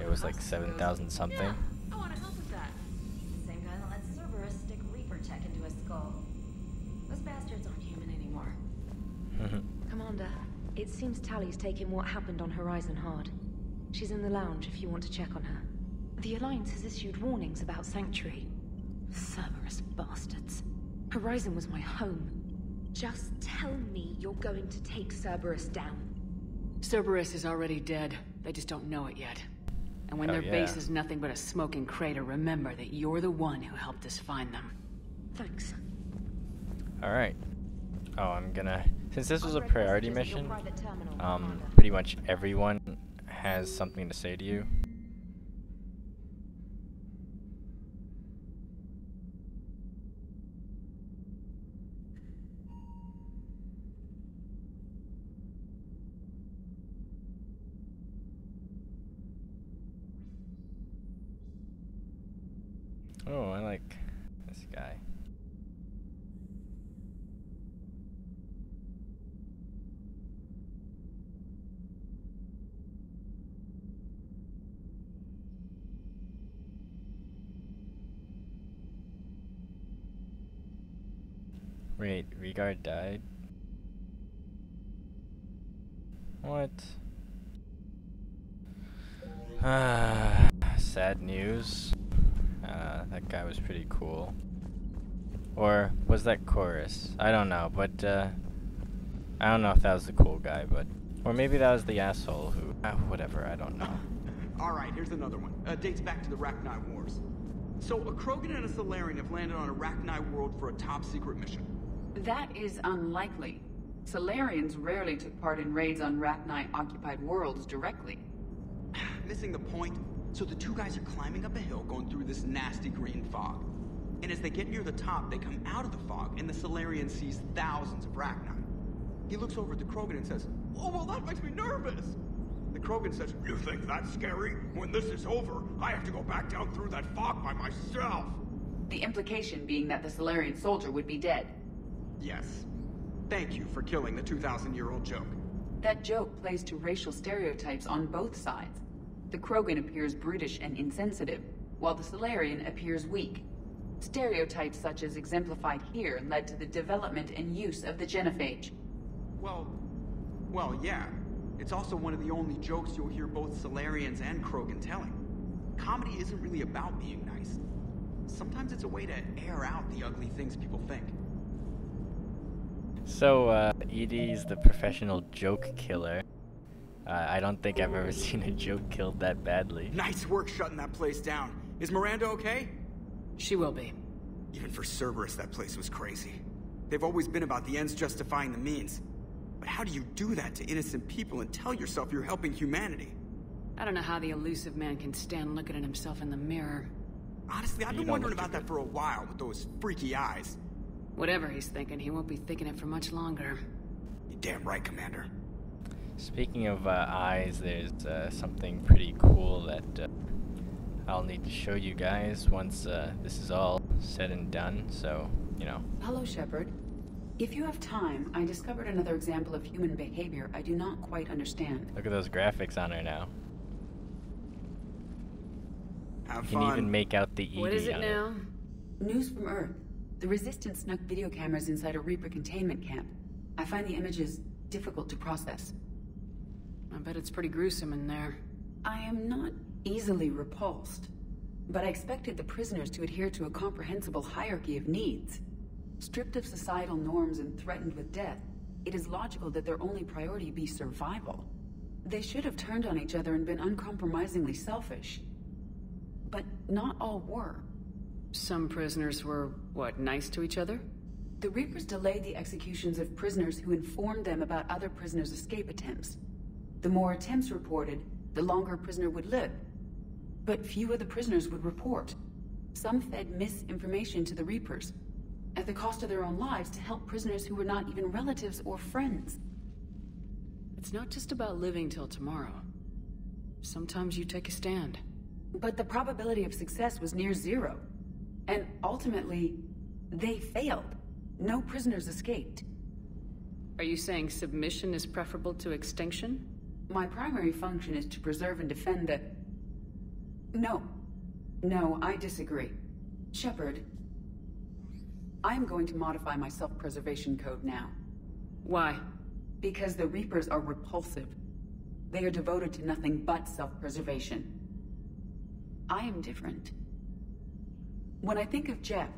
it was like 7,000 something. Those bastards aren't human anymore. Commander, it seems Tali's taking what happened on Horizon hard. She's in the lounge if you want to check on her. The Alliance has issued warnings about Sanctuary. Cerberus bastards. Horizon was my home. Just tell me you're going to take Cerberus down. Cerberus is already dead. They just don't know it yet. And when their base is nothing but a smoking crater, remember that you're the one who helped us find them. Thanks. Alright. Oh, I'm gonna... Since this was a priority mission, pretty much everyone has something to say to you. Oh, I like this guy. Wait, Regard died? What? Sad news. That guy was pretty cool. Or was that Chorus? I don't know, but I don't know if that was the cool guy, but or maybe that was the asshole who whatever, I don't know. Alright, here's another one. Dates back to the Rachni Wars. So a Krogan and a Salarian have landed on a Rachni world for a top secret mission. That is unlikely. Salarians rarely took part in raids on Rachni-occupied worlds directly. Missing the point? So the two guys are climbing up a hill going through this nasty green fog. And as they get near the top, they come out of the fog, and the Salarian sees thousands of Rachni. He looks over at the Krogan and says, "Oh, well, that makes me nervous!" The Krogan says, "You think that's scary? When this is over, I have to go back down through that fog by myself!" The implication being that the Salarian soldier would be dead. Yes. Thank you for killing the 2,000-year-old joke. That joke plays to racial stereotypes on both sides. The Krogan appears brutish and insensitive, while the Salarian appears weak. Stereotypes such as exemplified here led to the development and use of the genophage. Well, yeah. It's also one of the only jokes you'll hear both Salarians and Krogan telling. Comedy isn't really about being nice. Sometimes it's a way to air out the ugly things people think. So, EDI is the professional joke killer. I don't think I've ever seen a joke killed that badly. Nice work shutting that place down. Is Miranda okay? She will be. Even for Cerberus, that place was crazy. They've always been about the ends justifying the means. But how do you do that to innocent people and tell yourself you're helping humanity? I don't know how the elusive man can stand looking at himself in the mirror. Honestly, I've been wondering about that for a while with those freaky eyes. Whatever he's thinking, he won't be thinking it for much longer. You're damn right, Commander. Speaking of eyes, there's something pretty cool that I'll need to show you guys once this is all said and done, so, you know. Hello, Shepard. If you have time, I discovered another example of human behavior I do not quite understand. Look at those graphics on her now. Have fun. You can even make out the ED. What is it now? News from Earth. The Resistance snuck video cameras inside a Reaper containment camp. I find the images difficult to process. I bet it's pretty gruesome in there. I am not easily repulsed, but I expected the prisoners to adhere to a comprehensible hierarchy of needs. Stripped of societal norms and threatened with death, it is logical that their only priority be survival. They should have turned on each other and been uncompromisingly selfish. But not all were. Some prisoners were, what, nice to each other? The Reapers delayed the executions of prisoners who informed them about other prisoners' escape attempts. The more attempts reported, the longer a prisoner would live. But few of the prisoners would report. Some fed misinformation to the Reapers, at the cost of their own lives, to help prisoners who were not even relatives or friends. It's not just about living till tomorrow. Sometimes you take a stand. But the probability of success was near zero. And ultimately, they failed. No prisoners escaped. Are you saying submission is preferable to extinction? My primary function is to preserve and defend the... No, I disagree. Shepard, I am going to modify my self-preservation code now. Why? Because the Reapers are repulsive. They are devoted to nothing but self-preservation. I am different. When I think of Jeff,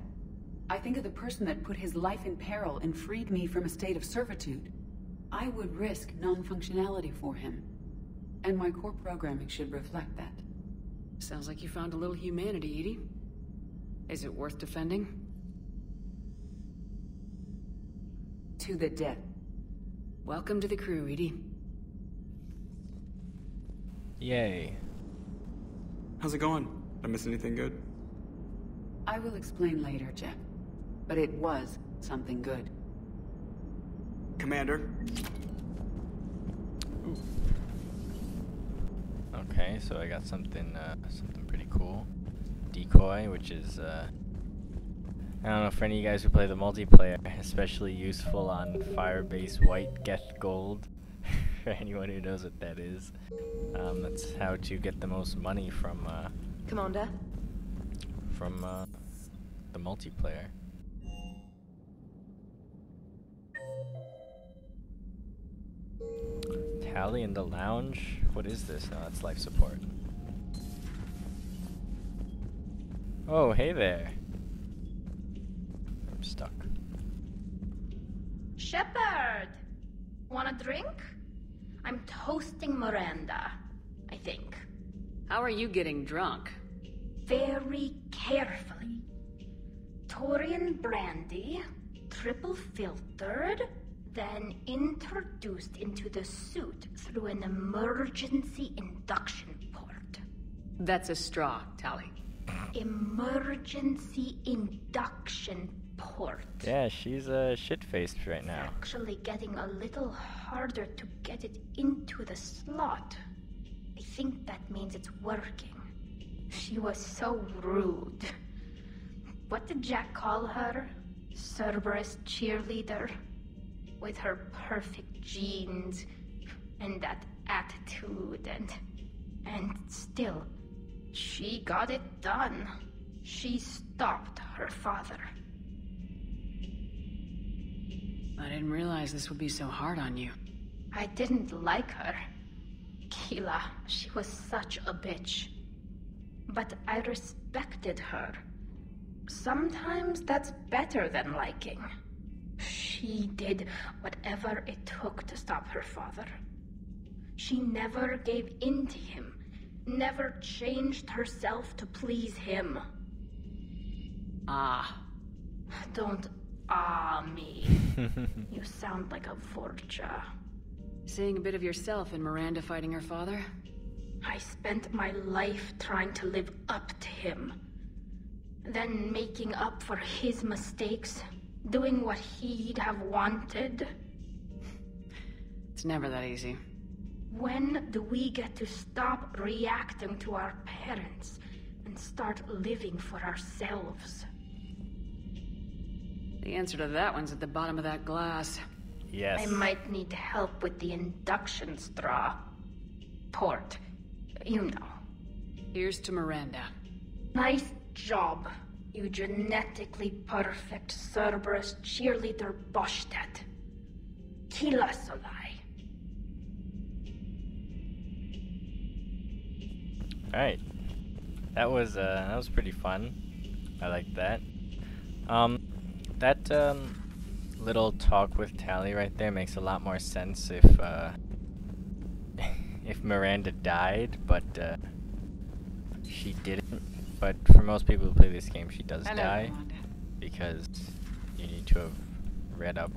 I think of the person that put his life in peril and freed me from a state of servitude. I would risk non-functionality for him, and my core programming should reflect that. Sounds like you found a little humanity, Edie. Is it worth defending? To the death. Welcome to the crew, Edie. Yay. How's it going? Did I miss anything good? I will explain later, Jeff. But it was something good. Commander. Ooh. Okay, so I got something, something pretty cool. Decoy, which is, I don't know, for any of you guys who play the multiplayer, especially useful on Firebase White Get Gold. For anyone who knows what that is, that's how to get the most money from, Commander. From, the multiplayer. Tali in the lounge? What is this? No, that's life support. Oh, hey there. I'm stuck. Shepard! Want a drink? I'm toasting Miranda, I think. How are you getting drunk? Very carefully. Turian brandy, triple filtered, then introduced into the suit through an emergency induction port. That's a straw, Tali. Emergency induction port. Yeah, she's shit-faced right now. It's actually getting a little harder to get it into the slot. I think that means it's working. She was so rude. What did Jack call her? Cerberus cheerleader? With her perfect genes and that attitude and still, she got it done. She stopped her father. I didn't realize this would be so hard on you. I didn't like her. Keela, she was such a bitch. But I respected her. Sometimes that's better than liking. She did whatever it took to stop her father. She never gave in to him, never changed herself to please him. Ah. Don't ah me. You sound like a Vorja. Seeing a bit of yourself in Miranda fighting her father? I spent my life trying to live up to him. Then making up for his mistakes, doing what he'd have wanted. It's never that easy. When do we get to stop reacting to our parents and start living for ourselves? The answer to that one's at the bottom of that glass. Yes. I might need help with the induction straw. Port. You know. Here's to Miranda. Nice job, you genetically perfect Cerberus cheerleader Boshtet. Kila Solai. Alright. That was pretty fun. I liked that. That little talk with Tali right there makes a lot more sense if Miranda died, but she didn't. But for most people who play this game, she does die, because you need to have read up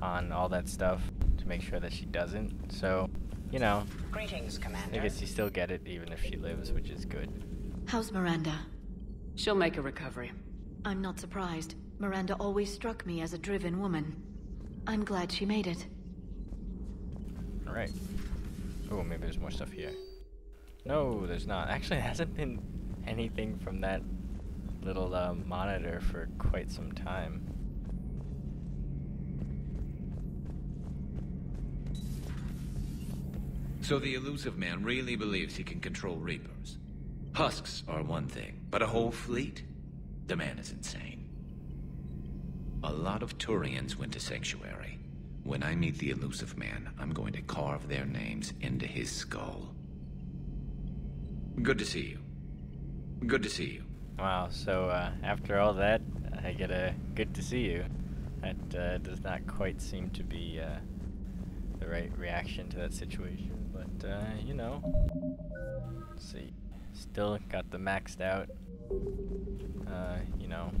on all that stuff to make sure that she doesn't. So, you know, greetings, Commander. I guess you still get it even if she lives, which is good. How's Miranda? She'll make a recovery. I'm not surprised. Miranda always struck me as a driven woman. I'm glad she made it. Alright. Oh, maybe there's more stuff here. No, there's not. Actually, there hasn't been anything from that little monitor for quite some time. So the Elusive Man really believes he can control Reapers. Husks are one thing, but a whole fleet? The man is insane. A lot of Turians went to Sanctuary. When I meet the Elusive Man, I'm going to carve their names into his skull. Good to see you. Good to see you. Wow, so after all that, I get a good to see you. That does not quite seem to be the right reaction to that situation, but you know. Let's see. Still got the maxed out. You know.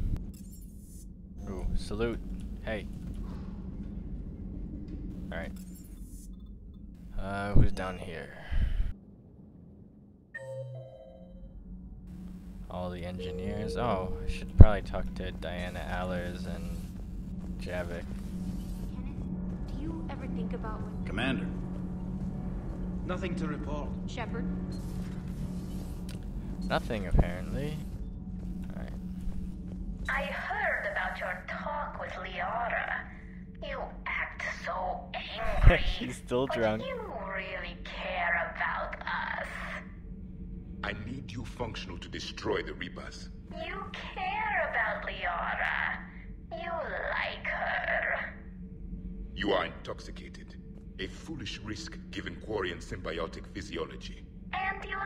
Ooh, salute. Hey. Alright. Who's down here? All the engineers. Oh, I should probably talk to Diana, Allers, and Javik. Kenneth, do you ever think about what... Commander. Nothing to report. Shepard. Nothing, apparently. Alright. I heard about your talk with Liara. You act so angry. She's still drunk. But you really care about us. I need you functional to destroy the Reapers. You care about Liara. You like her. You are intoxicated. A foolish risk given Quarian symbiotic physiology. And you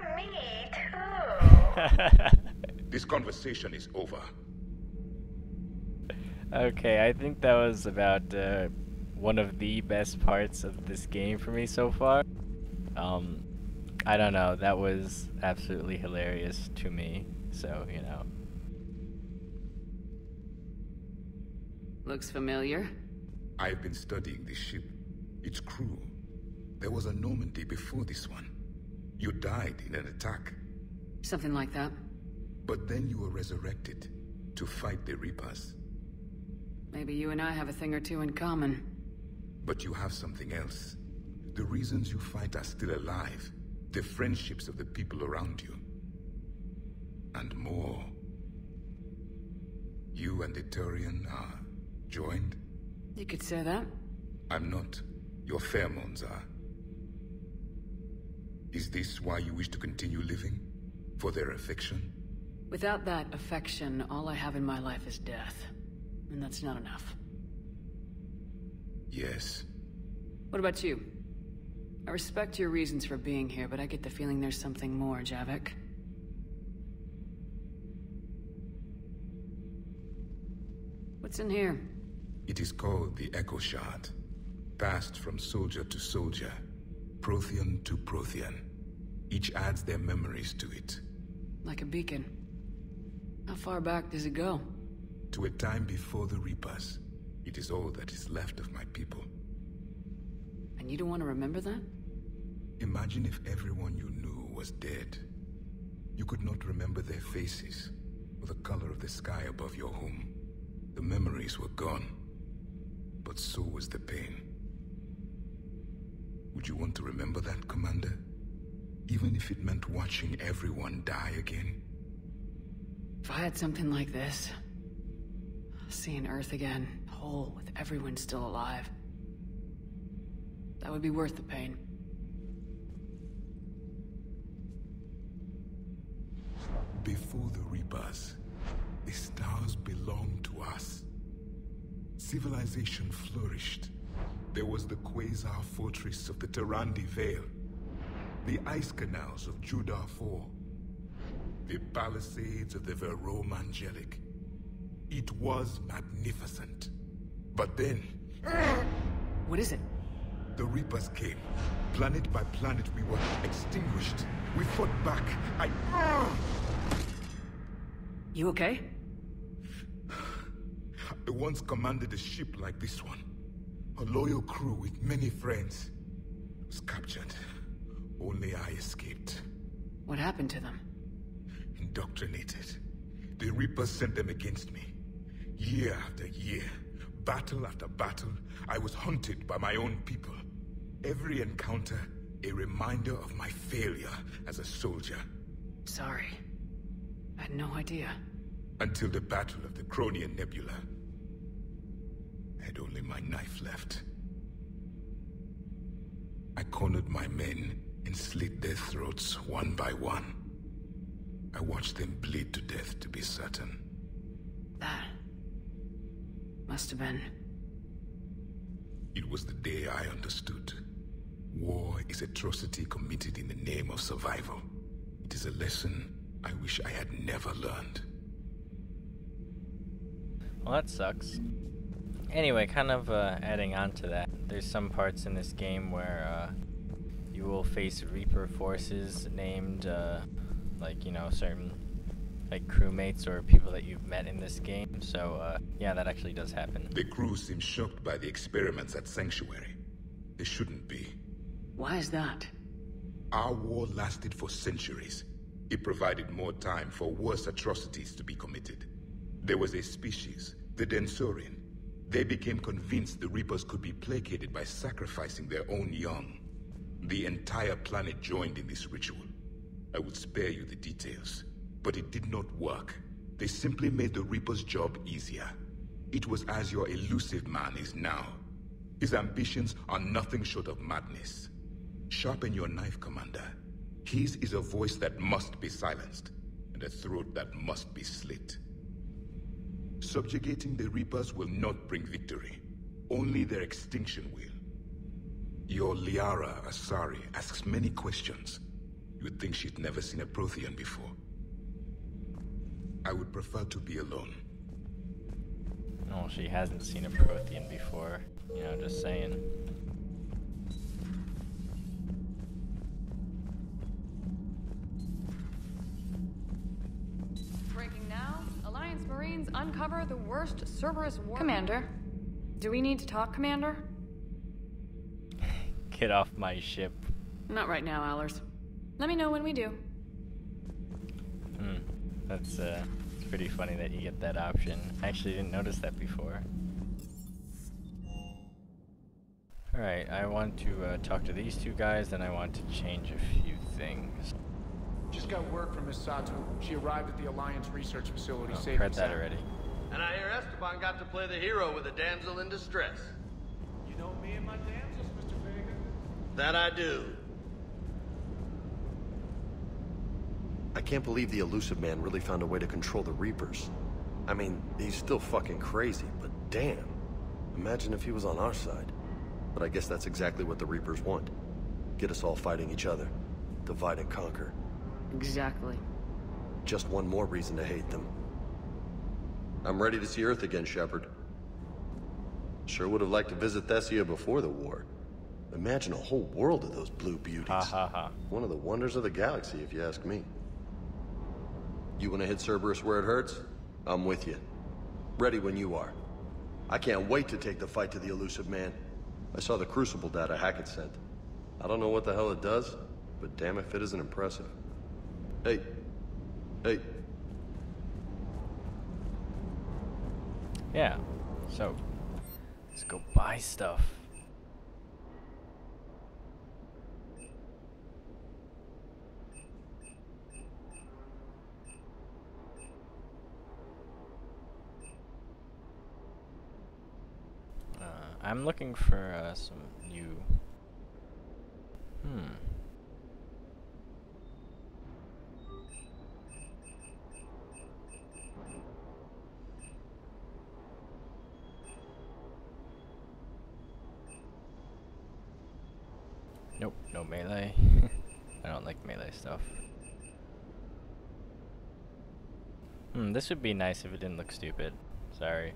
like me, too. This conversation is over. Okay, I think that was about one of the best parts of this game for me so far. I don't know, that was absolutely hilarious to me, so, you know. Looks familiar. I've been studying this ship. It's cruel. There was a Normandy before this one. You died in an attack. Something like that. But then you were resurrected to fight the Reapers. Maybe you and I have a thing or two in common. But you have something else. The reasons you fight are still alive. The friendships of the people around you. And more. You and the Turian are joined? You could say that. I'm not. Your pheromones are. Is this why you wish to continue living? For their affection? Without that affection, all I have in my life is death. And that's not enough. Yes. What about you? I respect your reasons for being here, but I get the feeling there's something more, Javik. What's in here? It is called the Echo Shard. Passed from soldier to soldier, Prothean to Prothean. Each adds their memories to it. Like a beacon. How far back does it go? To a time before the Reapers. It is all that is left of my people. And you don't want to remember that? Imagine if everyone you knew was dead. You could not remember their faces, or the color of the sky above your home. The memories were gone, but so was the pain. Would you want to remember that, Commander? Even if it meant watching everyone die again? If I had something like this, seeing Earth again, whole, with everyone still alive, that would be worth the pain. Before the Reapers, the stars belonged to us. Civilization flourished. There was the Quasar fortress of the Terrandi Vale. The ice canals of Judar IV, the palisades of the Verom Angelic. It was magnificent. But then... What is it? The Reapers came. Planet by planet we were extinguished. We fought back. You okay? I once commanded a ship like this one. A loyal crew with many friends. I was captured. Only I escaped. What happened to them? Indoctrinated. The Reapers sent them against me. Year after year, battle after battle, I was hunted by my own people. Every encounter, a reminder of my failure as a soldier. Sorry. I had no idea. Until the Battle of the Cronian Nebula. I had only my knife left. I cornered my men and slit their throats one by one. I watched them bleed to death, to be certain. That... must have been... It was the day I understood. War is atrocity committed in the name of survival. It is a lesson I wish I had never learned. Well, that sucks. Anyway, kind of adding on to that, there's some parts in this game where... You will face Reaper forces named, like, you know, certain, like, crewmates or people that you've met in this game. So, yeah, that actually does happen. The crew seems shocked by the experiments at Sanctuary. They shouldn't be. Why is that? Our war lasted for centuries. It provided more time for worse atrocities to be committed. There was a species, the Densorian. They became convinced the Reapers could be placated by sacrificing their own young. The entire planet joined in this ritual. I would spare you the details, but it did not work. They simply made the Reaper's job easier. It was as your elusive man is now. His ambitions are nothing short of madness. Sharpen your knife, Commander. His is a voice that must be silenced, and a throat that must be slit. Subjugating the Reapers will not bring victory. Only their extinction will. Your Liara T'Soni asks many questions. You would think she'd never seen a Prothean before. I would prefer to be alone. No, she hasn't seen a Prothean before. You know, just saying. Breaking now, Alliance Marines uncover the worst Cerberus war... Commander. Do we need to talk, Commander? Get off my ship. Not right now, Allers. Let me know when we do. That's it's pretty funny that you get that option. I actually didn't notice that before. Alright, I want to talk to these two guys, then I want to change a few things. Just got word from Miss Sato. She arrived at the Alliance Research Facility. Oh, read that already. And I hear Esteban got to play the hero with a damsel in distress. You know me and my damsels, Mr. Vega? That I do. I can't believe the Elusive Man really found a way to control the Reapers. I mean, he's still fucking crazy, but damn. Imagine if he was on our side. But I guess that's exactly what the Reapers want. Get us all fighting each other. Divide and conquer. Exactly. Just one more reason to hate them. I'm ready to see Earth again, Shepard. Sure would have liked to visit Thessia before the war. Imagine a whole world of those blue beauties. Ha ha ha. One of the wonders of the galaxy, if you ask me. You want to hit Cerberus where it hurts? I'm with you. Ready when you are. I can't wait to take the fight to the Elusive Man. I saw the Crucible data Hackett sent. I don't know what the hell it does, but damn if it isn't impressive. Hey. Hey. Yeah, so let's go buy stuff. I'm looking for some new... Nope, no melee. I don't like melee stuff. This would be nice if it didn't look stupid. Sorry.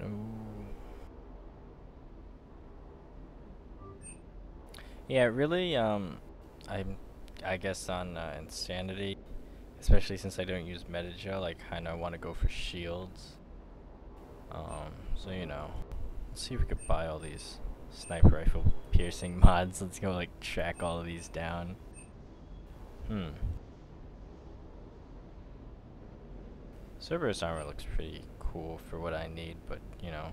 No. Yeah, really, I guess on Insanity, especially since I don't use Medigel, I kinda wanna go for shields. So you know, let's see if we could buy all these sniper rifle piercing mods. Let's go like track all of these down. Cerberus armor looks pretty cool for what I need, but you know.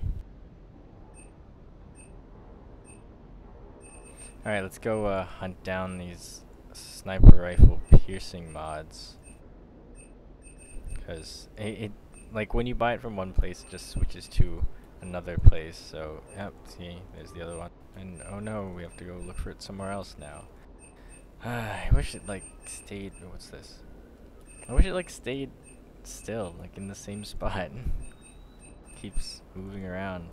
Alright, let's go hunt down these sniper rifle piercing mods, because it like when you buy it from one place it just switches to another place. So yep, see, there's the other one, and oh no, we have to go look for it somewhere else now. I wish it like stayed. What's this? I wish it like stayed still, like in the same spot. Keeps moving around.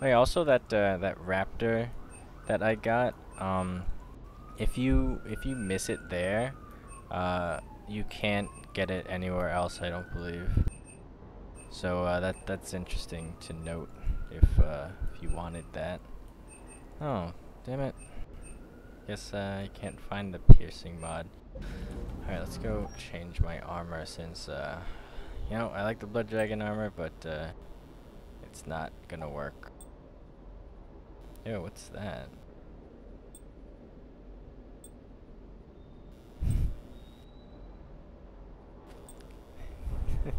Hey, also that raptor that I got, if you miss it there, you can't get it anywhere else, I don't believe. So that's interesting to note if you wanted that. Oh, damn it. Guess I can't find the piercing mod. Alright, let's go change my armor since you know, I like the Blood Dragon armor, but it's not gonna work. Yo, what's that?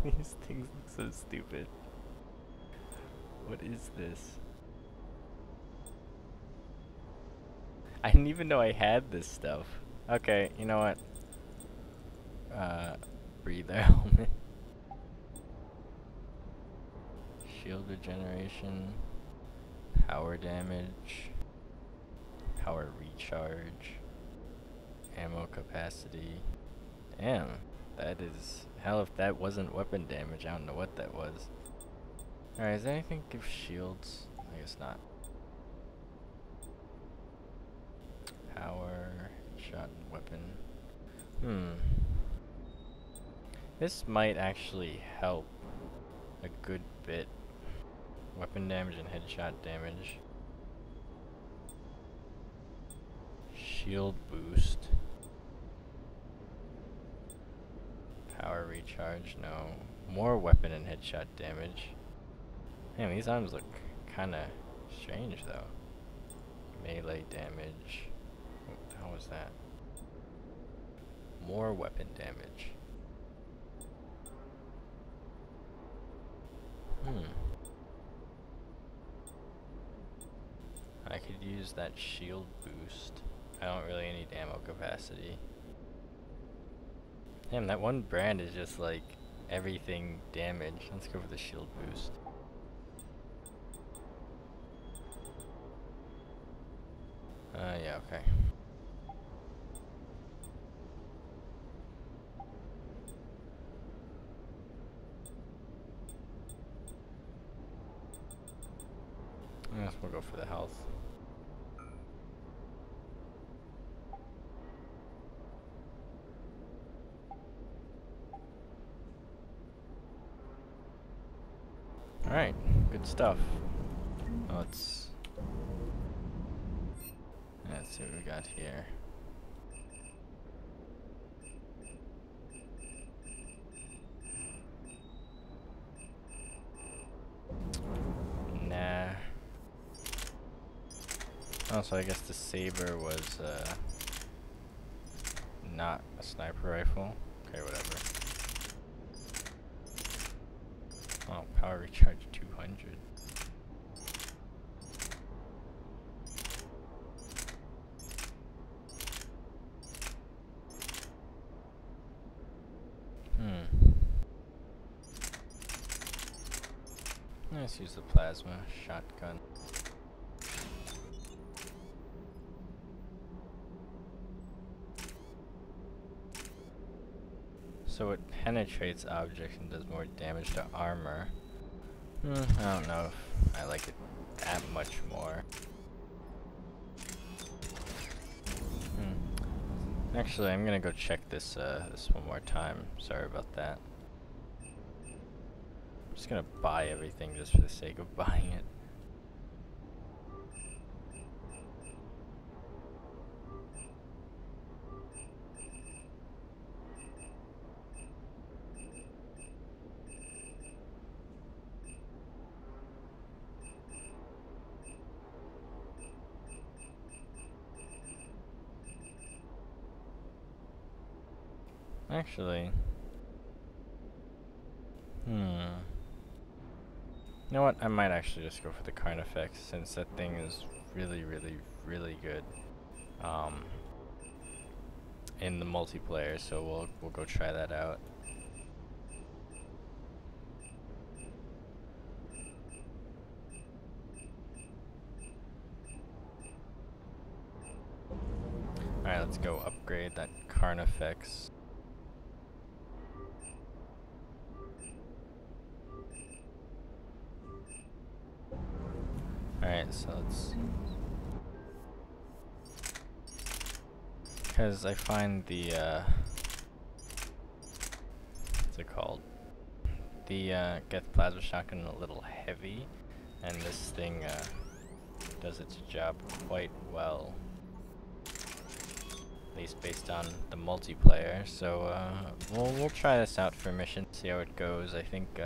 These things look so stupid. What is this? I didn't even know I had this stuff. Okay, you know what? Breather helmet. Shield regeneration. Power damage, power recharge, ammo capacity. Damn, that is... Hell, if that wasn't weapon damage, I don't know what that was. Alright, is there anything give shields? I guess not. Power, shot, weapon. This might actually help a good bit. Weapon damage and headshot damage. Shield boost. Power recharge, no. More weapon and headshot damage. Damn, these items look kinda strange though. Melee damage. What the hell was that? More weapon damage. I could use that shield boost. I don't really need ammo capacity. Damn, that one brand is just like everything damage. Let's go for the shield boost. Yeah, okay. I guess we'll go for the health. Alright, good stuff. Let's see what we got here. Also, I guess the saber was not a sniper rifle. Okay, whatever. Oh, power recharge 200. Let's use the plasma shotgun. So it penetrates objects and does more damage to armor. I don't know if I like it that much more. Actually, I'm gonna go check this this one more time. Sorry about that. I'm just gonna buy everything just for the sake of buying it. Actually, you know what? I might actually just go for the Carnifex since that thing is really, really, really good in the multiplayer. So we'll go try that out. All right, let's go upgrade that Carnifex. Alright, so let's... Because I find the, what's it called? The, get plasma shotgun a little heavy, and this thing, does its job quite well. At least based on the multiplayer, so, we'll try this out for a mission, see how it goes. I think,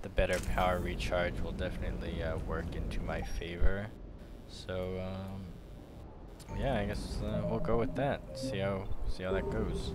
the better power recharge will definitely work into my favor. So yeah, I guess we'll go with that. See how that goes.